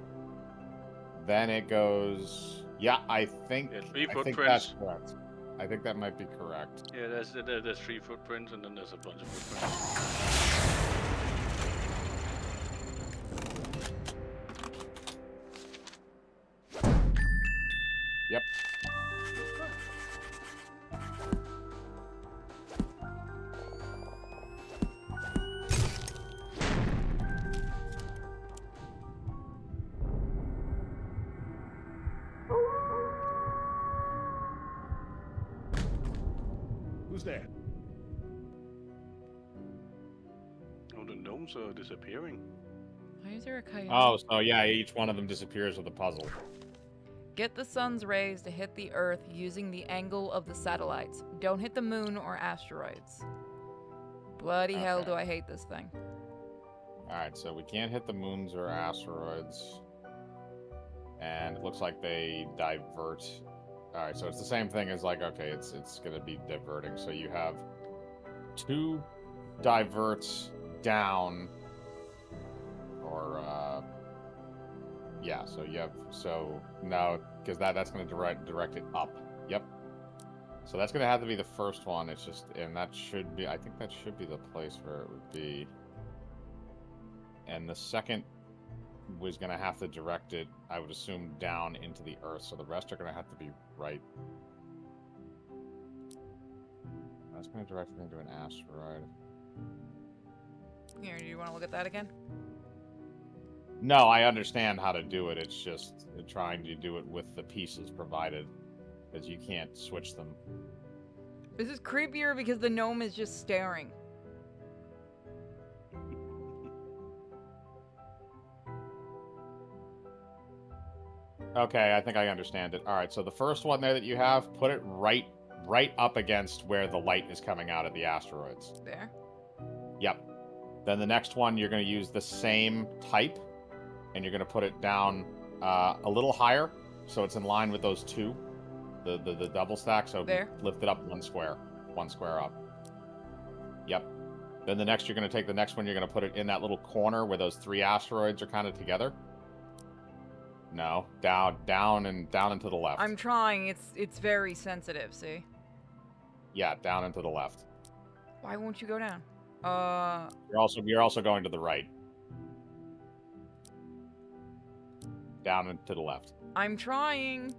Then it goes, yeah, I think, yeah, three I footprints. think that's correct. I think that might be correct. Yeah, there's, there, there's three footprints, and then there's a bunch of footprints. Yep. Are disappearing. Why is there a coyote? Oh, so yeah, each one of them disappears with a puzzle. Get the sun's rays to hit the Earth using the angle of the satellites. Don't hit the moon or asteroids. Bloody okay. hell do I hate this thing. Alright, so we can't hit the moons or asteroids. And it looks like they divert. Alright, so it's the same thing as like, okay, it's, it's going to be diverting. So you have two diverts down, or uh yeah, so you have, so no, because that that's going to direct direct it up. Yep, so that's going to have to be the first one. It's just, and that should be, I think that should be the place where it would be, and the second was going to have to direct it, I would assume, down into the Earth, so the rest are going to have to be right. That's going to direct it into an asteroid. Here, do you want to look at that again? No, I understand how to do it. It's just trying to do it with the pieces provided, because you can't switch them. This is creepier because the gnome is just staring. Okay, I think I understand it. All right, so the first one there that you have, put it right, right up against where the light is coming out of the asteroids. There? Yep. Then the next one, you're going to use the same type, and you're going to put it down uh, a little higher, so it's in line with those two, the the, the double stack. So there. Lift it up one square, one square up. Yep. Then the next, you're going to take the next one, you're going to put it in that little corner where those three asteroids are kind of together. No, down, down, and down and to the left. I'm trying. It's it's very sensitive. See. Yeah, down and to the left. Why won't you go down? Uh, you're also you're also going to the right, down and to the left. I'm trying.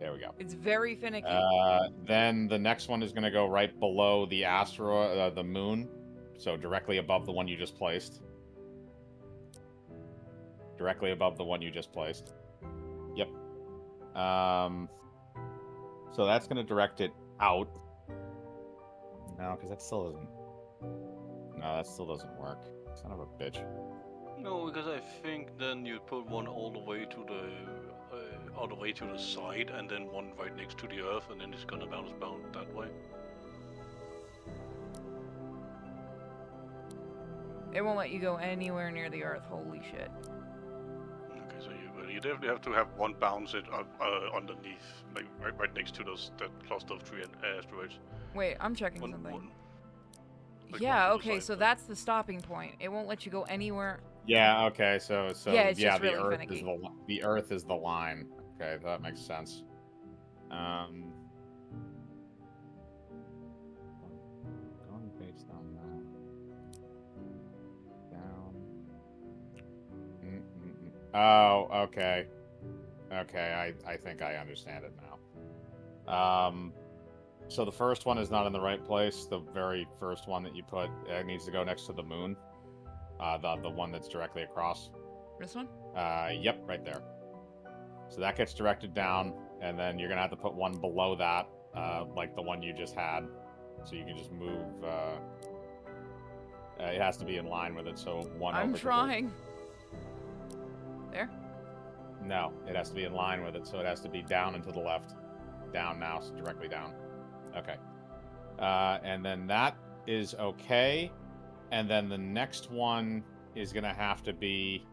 There we go. It's very finicky. Uh, then the next one is going to go right below the asteroid, uh, the moon, so directly above the one you just placed. Directly above the one you just placed. Yep. Um. So that's going to direct it out. No, because that still isn't. No, that still doesn't work. Son of a bitch. No, because I think then you put one all the way to the, uh, all the way to the side, and then one right next to the Earth, and then it's gonna bounce bound that way. It won't let you go anywhere near the Earth. Holy shit. Okay, so you, you definitely have to have one bounce it uh, uh, underneath, like right, right next to those that cluster of three asteroids. Wait, I'm checking one, something. One, Like yeah, okay, so that's the stopping point. It won't let you go anywhere. Yeah, okay, so so yeah, it's yeah just the really earth finicky. is the the earth is the line. Okay, that makes sense. Um going based on that. Down. Mm -mm -mm. Oh, okay. Okay, I, I think I understand it now. Um So the first one is not in the right place. The very first one that you put, it needs to go next to the moon. Uh, the, the one that's directly across. This one? Uh, yep, right there. So that gets directed down, and then you're going to have to put one below that, uh, like the one you just had. So you can just move... Uh, Uh, it has to be in line with it, so one. I'm over trying. The there? No, it has to be in line with it, so it has to be down and to the left. Down now, so directly down. Okay. Uh, and then that is okay. And then the next one is going to have to be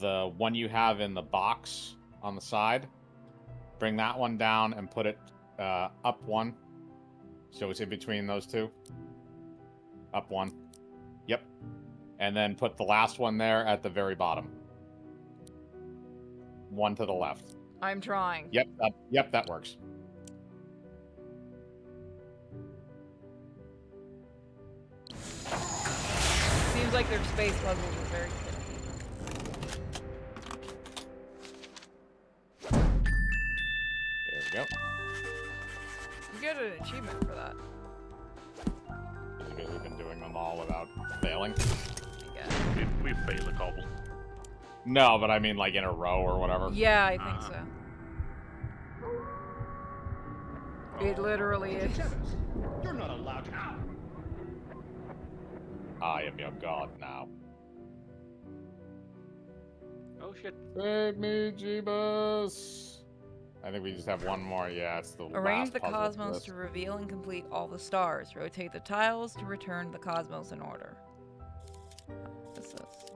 the one you have in the box on the side. Bring that one down and put it uh, up one. So it's in between those two. Up one. Yep. And then put the last one there at the very bottom. One to the left. I'm trying. Yep. That, yep, that works. Seems like their space puzzles are very good. There we go. You get an achievement for that. Because we've been doing them all without failing. We, we failed a couple. No, but I mean like in a row or whatever. Yeah, I think uh. so. Oh. It literally is. You're not allowed out. I am your god now. Oh shit. Save me, Jeebus. I think we just have one more. Yeah, it's the last puzzle. Arrange the cosmos to reveal and complete all the stars. Rotate the tiles to return the cosmos in order. What's this?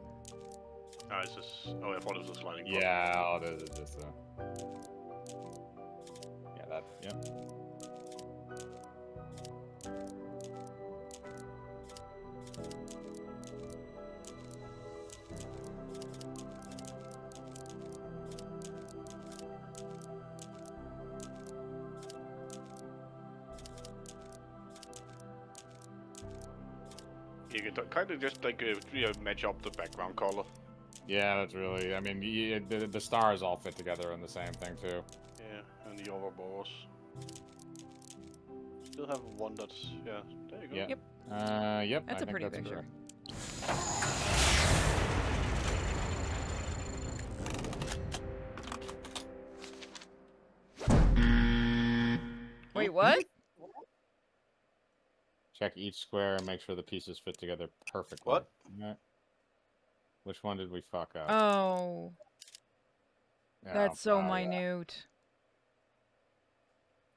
Oh, it's just... Oh, I thought it was a sliding puzzle. Yeah, oh, there's this... Uh... Yeah, that... Yeah. Kind of just like a, you know, match up the background color. Yeah, that's really. I mean, you, the, the stars all fit together in the same thing too. Yeah, and the other balls. Still have one that's yeah. There you go. Yeah. Yep. Uh, yep. That's I a think pretty that's picture. Good. Wait, what? Check each square and make sure the pieces fit together perfectly. What? Right. Which one did we fuck up? Oh. No, that's so uh, minute.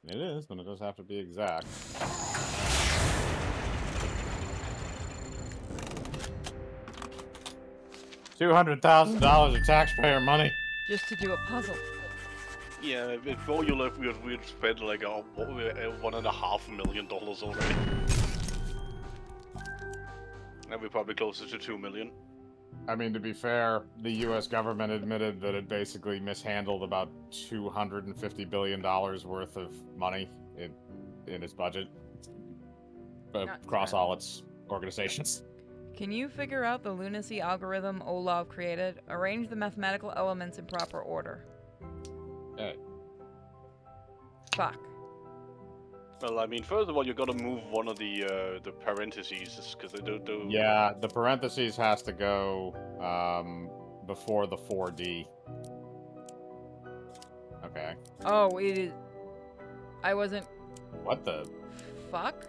It is, but it does have to be exact. two hundred thousand dollars of taxpayer money. Just to do a puzzle. Yeah, before you left, we had, we had spent like oh, one and a half million dollars already. And we're probably closer to two million. I mean, to be fair, the U S government admitted that it basically mishandled about two hundred fifty billion dollars worth of money in, in its budget uh, across bad. all its organizations. Can you figure out the lunacy algorithm Olav created? Arrange the mathematical elements in proper order. Hey. Fuck. Well, I mean, first of all, you gotta move one of the uh, the parentheses because they don't do. Yeah, the parentheses has to go um, before the four D. Okay. Oh, it is. I wasn't. What the? Fuck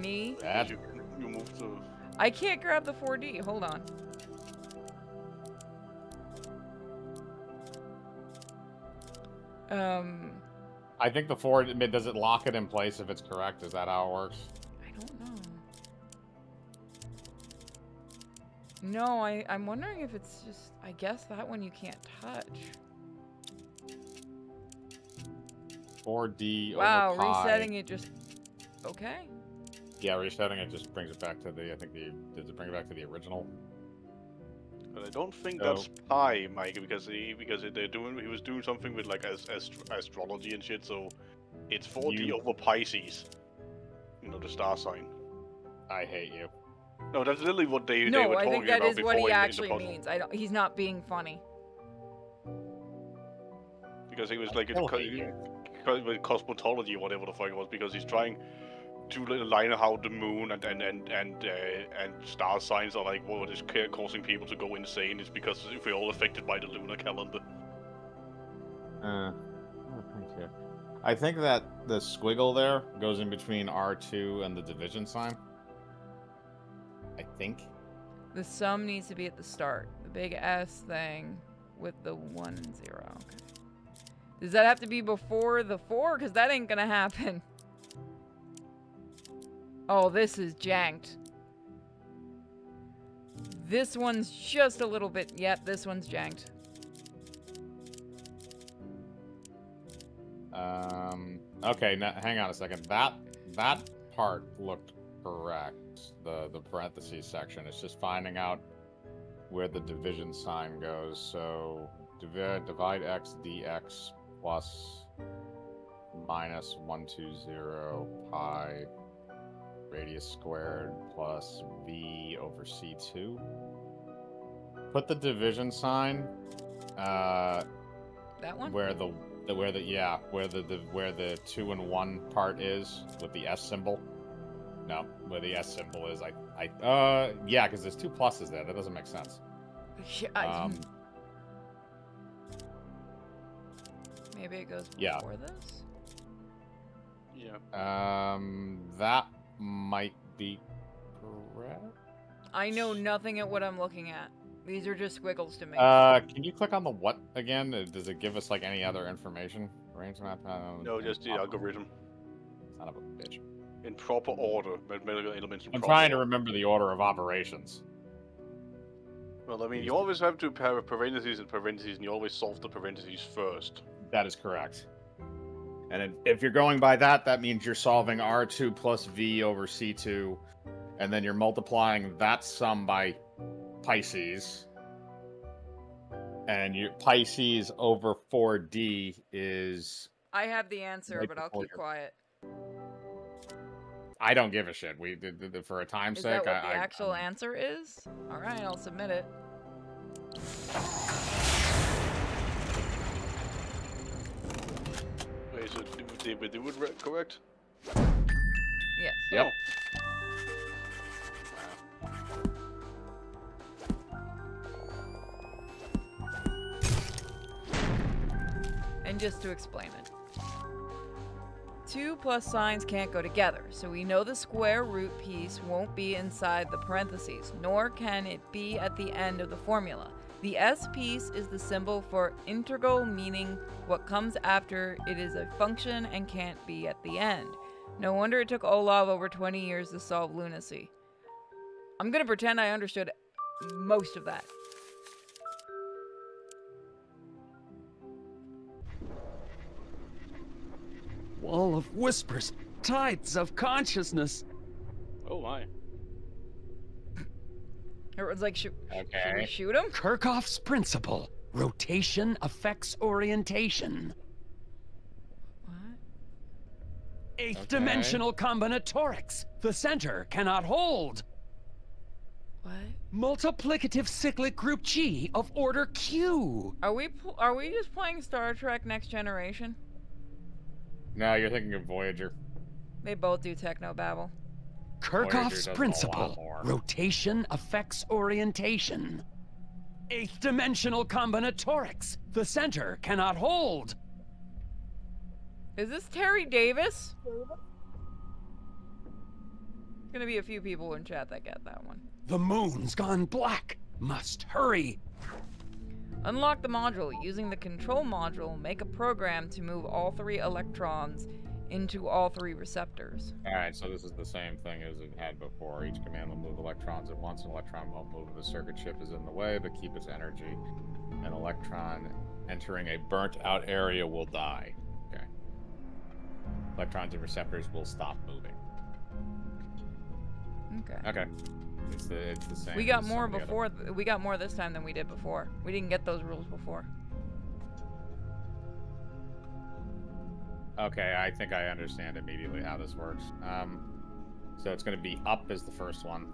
me. That... You, you moved to. I can't grab the four D. Hold on. Um, I think the four, does it lock it in place if it's correct? Is that how it works? I don't know. No, I, I'm wondering if it's just, I guess that one you can't touch. four D Wow, over pi. Resetting it just, okay. Yeah, resetting it just brings it back to the, I think the, does it bring it back to the original? But I don't think so. That's pi, Mike, because he because they're doing he was doing something with like as, as, astrology and shit. So it's forty you... over Pisces, you know, the star sign. I hate you. No, that's literally what they no, they were I talking about before. No, I think that is what he actually means. I don't, he's not being funny. Because he was like, it, cosmology, whatever the fuck it was, because he's trying to line how the moon and and and and, uh, and star signs are like what is causing people to go insane is because we're all affected by the lunar calendar. Uh, okay. I think that the squiggle there goes in between R two and the division sign. I think. The sum needs to be at the start. The big S thing with the one and zero. Okay. Does that have to be before the four? Because that ain't gonna happen. Oh, this is janked. This one's just a little bit. Yep, this one's janked. Um. Okay. Now, hang on a second. That that part looked correct. The the parentheses section. It's just finding out where the division sign goes. So divide divide x dx plus minus one two zero pi radius squared plus v over c two. Put the division sign. Uh. That one. Where the. The, where the yeah, where the, the where the two and one part is with the S symbol. No, where the S symbol is, I I uh yeah, because there's two pluses there. That doesn't make sense. Yeah, um, maybe it goes before yeah. this. Yeah. Um, that might be correct. I know nothing at what I'm looking at. These are just squiggles to me. Uh, can you click on the what again? Does it give us like any other information? Range map? Um, no, just the algorithm. Son of a bitch. In proper order, mathematical elements. I'm trying to remember the order of operations. Well, I mean, you always have to have parentheses and parentheses, and you always solve the parentheses first. That is correct. And if you're going by that, that means you're solving R two plus V over C two, and then you're multiplying that sum by Pisces, and your Pisces over four D is... I have the answer, right, but I'll keep quiet. I don't give a shit. We did, did for a time's sake. Is that what I, the I, actual I, answer is? All right, I'll submit it. Wait, so they would, they would correct? Yes. Yep. Oh. And just to explain it, two plus signs can't go together, so we know the square root piece won't be inside the parentheses, nor can it be at the end of the formula. The S piece is the symbol for integral, meaning what comes after it is a function and can't be at the end. No wonder it took Olav over twenty years to solve lunacy. I'm gonna pretend I understood most of that. Wall of whispers, tides of consciousness. Oh my! Everyone's like, should, okay. should we shoot him? Kirchhoff's principle: rotation affects orientation. What? Eighth-dimensional okay. combinatorics: the center cannot hold. What? Multiplicative cyclic group G of order Q. Are we? Are we just playing Star Trek: Next Generation? No, you're thinking of Voyager. They both do technobabble. Kirchhoff's principle: rotation affects orientation. Eighth-dimensional combinatorics: the center cannot hold. Is this Terry Davis? There's gonna be a few people in chat that get that one. The moon's gone black. Must hurry. Unlock the module. Using the control module, make a program to move all three electrons into all three receptors. Alright, so this is the same thing as it had before. Each command will move electrons at once. An electron won't move if the circuit chip is in the way, but keep its energy. An electron entering a burnt-out area will die. Okay. Electrons and receptors will stop moving. Okay. Okay. It's the, it's the same. We got more before. Other... We got more this time than we did before. We didn't get those rules before. Okay, I think I understand immediately how this works. Um, so it's going to be up is the first one.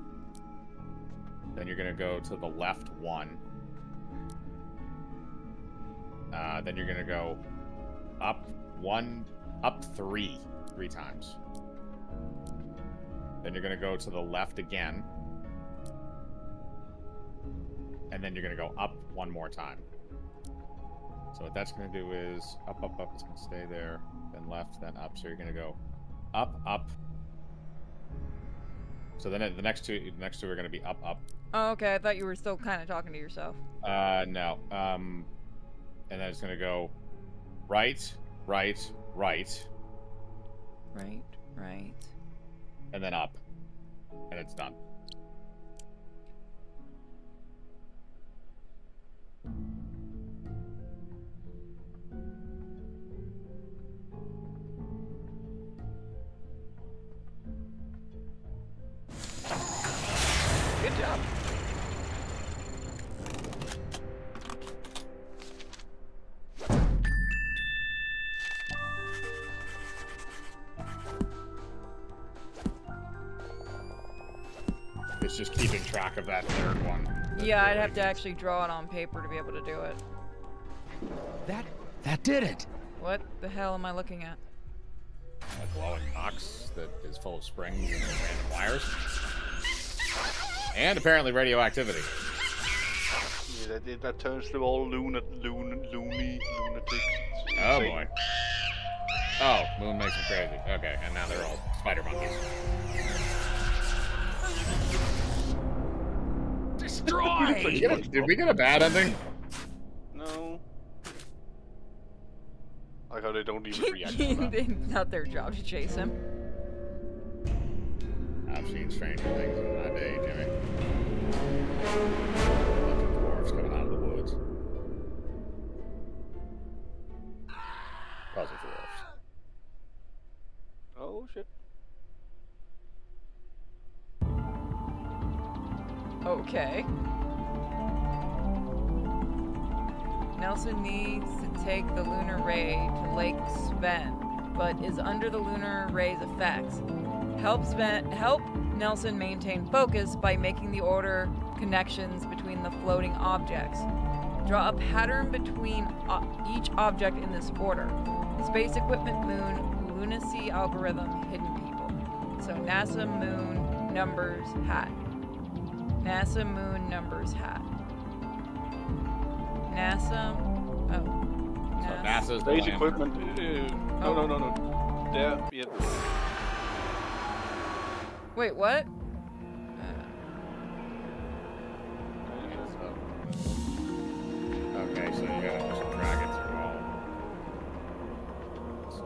Then you're going to go to the left one. Uh, then you're going to go up One, up three. Three times. Then you're going to go to the left again. And then you're going to go up one more time. So what that's going to do is up, up, up. It's going to stay there. Then left, then up. So you're going to go up, up. So then the next two, the next two are going to be up, up. Oh, okay. I thought you were still kind of talking to yourself. Uh, no. Um, and then it's going to go right, right, right. Right, right. And then up. And it's done. Good job. It's just keeping track of that third one. Yeah, I'd have to actually draw it on paper to be able to do it. That that did it. What the hell am I looking at? A glowing box that is full of springs and random wires. And apparently radioactivity. Yeah, that, it, that turns to all luna, luna, loony, lunatics. Oh boy. Oh, moon makes them crazy. Okay, and now they're all spider monkeys. Destroy! Did, a, did we get a bad ending? No. Like how they don't even react to that. It's not their job to chase him. I've seen stranger things in my day, Jimmy. Dwarves coming out of the woods. Puzzle dwarves. Oh shit. Okay. Nelson needs to take the lunar ray to Lake Sven, but is under the lunar ray's effects. Help Sven, help Nelson maintain focus by making the order connections between the floating objects. Draw a pattern between each object in this order. Space equipment moon, lunacy algorithm, hidden people. So NASA moon, numbers, hat. NASA moon, numbers, hat. NASA, oh. NASA. So NASA's space equipment. Uh, no, oh. no, no, no. There, yeah. Wait, what? Uh. Okay, so you gotta just drag it through all. So.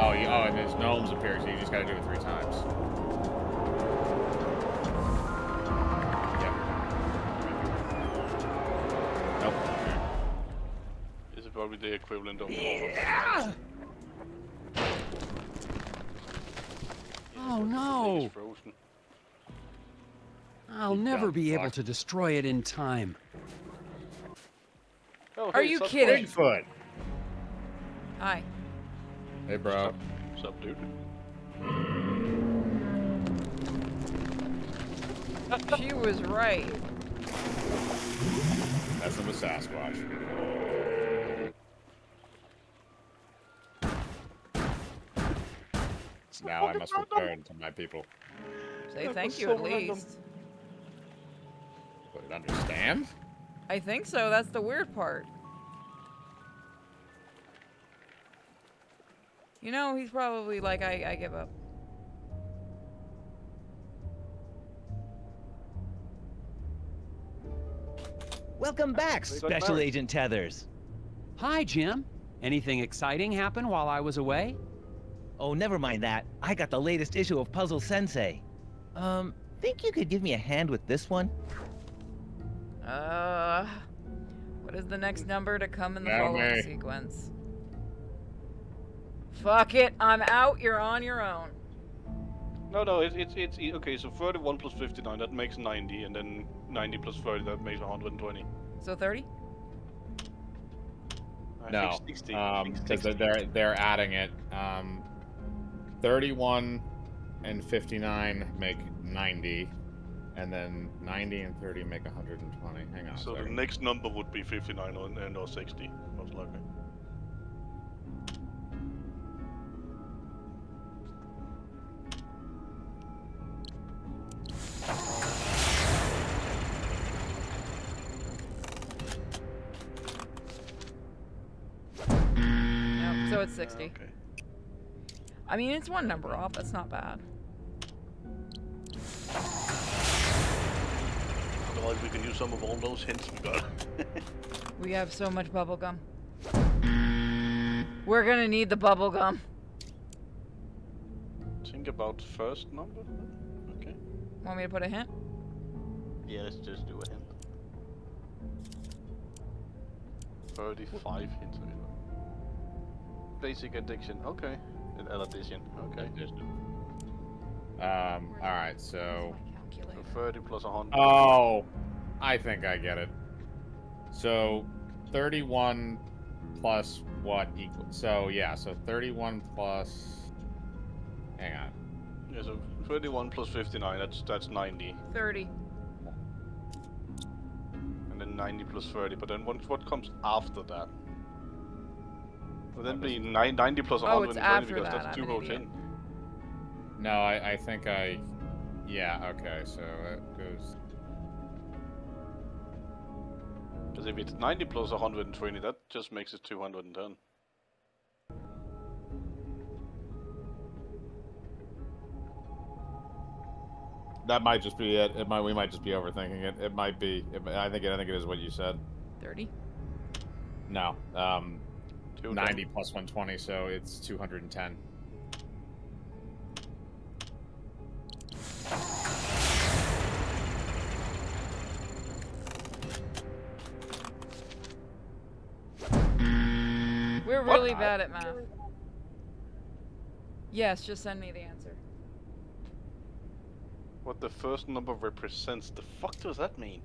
Oh, you, oh, and there's gnomes up here, so you just gotta do it three times. Yep. Nope. Okay. This is probably the equivalent of yeah. Oh no! I'll never be able to destroy it in time. Oh, hey, are you kidding? Bigfoot. Hi. Hey, bro. What's up, dude? She was right. That's from a Sasquatch. Now I must return to my people. Say thank you at least. Would it understand? I think so. That's the weird part. You know, he's probably like, I, I give up. Welcome back, Special Agent Tethers. Hi, Jim. Anything exciting happen while I was away? Oh, never mind that. I got the latest issue of Puzzle Sensei. Um, think you could give me a hand with this one? Uh, what is the next number to come in the following sequence? Fuck it, I'm out. You're on your own. No, no, it's it's it's okay. So thirty-one plus fifty-nine that makes ninety, and then ninety plus thirty that makes one hundred twenty. So thirty. No, because um, they're they're adding it. Um. thirty-one and fifty-nine make ninety, and then ninety and thirty make one hundred twenty. Hang on. So sorry. The next number would be fifty-nine or, and or sixty, most likely. So it's sixty. Uh, okay. I mean, it's one number off. That's not bad. Otherwise, we can use some of all those hints we got. We have so much bubble gum. We're gonna need the bubble gum. Think about first number. Okay. Want me to put a hint? Yeah, let's just do a hint. thirty-five hints. Basic addiction. Okay. Addition. Okay. Um. All right. So. so Thirty plus a hundred. Oh, I think I get it. So, thirty-one plus what equals? So yeah. So thirty-one plus. Hang on. Yeah. So thirty-one plus fifty-nine. That's that's ninety. Thirty. And then ninety plus thirty. But then what what comes after that? Well, then be ninety plus one hundred twenty, oh, because that. That's two votes in. No, I, I think I... Yeah, okay, so that goes... Because if it's ninety plus one hundred twenty, that just makes it two hundred ten. That might just be it. It might. We might just be overthinking it. It might be... It, I, think it, I think it is what you said. thirty? No, um... ninety plus one hundred twenty, so it's two hundred ten. We're really what? bad at math. Yes, just send me the answer. What the first number represents? The fuck does that mean?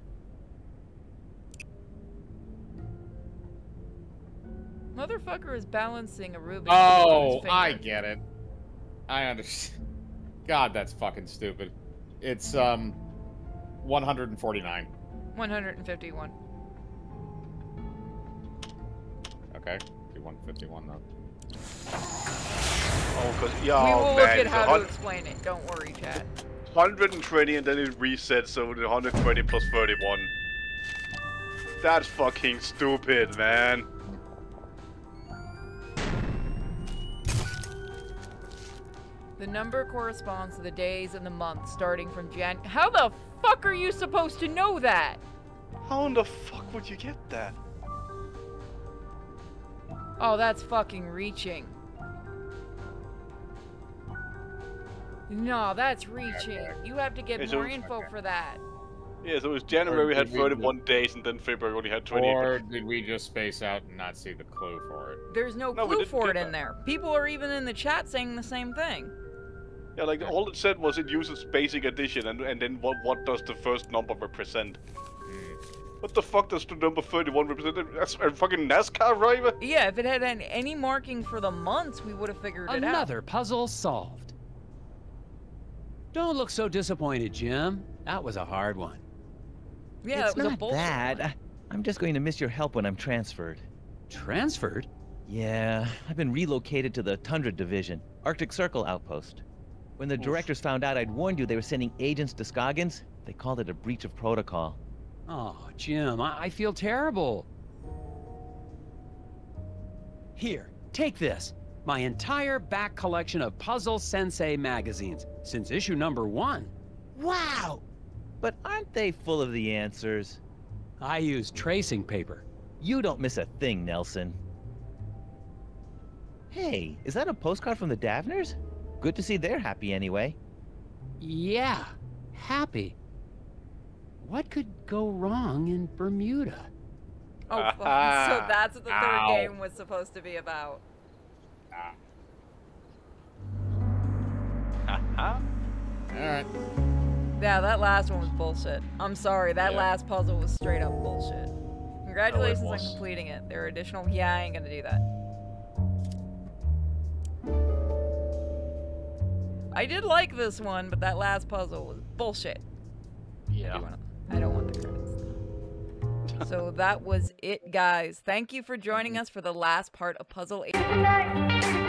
Motherfucker is balancing a Rubik's Cube on his finger. Oh, I get it. I understand. God, that's fucking stupid. It's, um, one hundred forty-nine. one hundred fifty-one. Okay. Do one fifty-one, though. Oh, because, yeah, we will look at how to explain it. Don't worry, chat. one hundred twenty, and then it resets, so the one hundred twenty plus thirty-one. That's fucking stupid, man. The number corresponds to the days and the month starting from Jan- How the fuck are you supposed to know that? How in the fuck would you get that? Oh, that's fucking reaching. No, that's reaching. You have to get yeah, more so info okay. for that. Yeah, so it was January had thirty-one days and then February only had twenty-eight. Or did we just space out and not see the clue for it? There's no, no clue for it in that. there. People are even in the chat saying the same thing. Yeah, like all it said was it uses basic addition, and and then what what does the first number represent? What the fuck does the number thirty-one represent? That's a fucking NASCAR driver? Yeah, if it had an, any marking for the months, we would have figured Another it out. Another puzzle solved. Don't look so disappointed, Jim. That was a hard one. Yeah, it's it was not a bullshit that. One. I'm just going to miss your help when I'm transferred. Transferred? Yeah, I've been relocated to the Tundra Division, Arctic Circle Outpost. When the Oof. directors found out I'd warned you they were sending agents to Scoggins, they called it a breach of protocol. Oh, Jim, I, I feel terrible. Here, take this. My entire back collection of Puzzle Sensei magazines, since issue number one. Wow! But aren't they full of the answers? I use tracing paper. You don't miss a thing, Nelson. Hey, is that a postcard from the Davners? Good to see they're happy anyway. Yeah, happy. What could go wrong in Bermuda? Oh, uh, so that's what the third ow. game was supposed to be about. Ah. Uh-huh. All right. Yeah, that last one was bullshit. I'm sorry, that yeah. last puzzle was straight up bullshit. Congratulations no, on completing it. There are additional... Yeah, I ain't gonna do that. I did like this one, but that last puzzle was bullshit. Yeah. I, do wanna, I don't want the credits. So that was it, guys. Thank you for joining us for the last part of Puzzle Agent.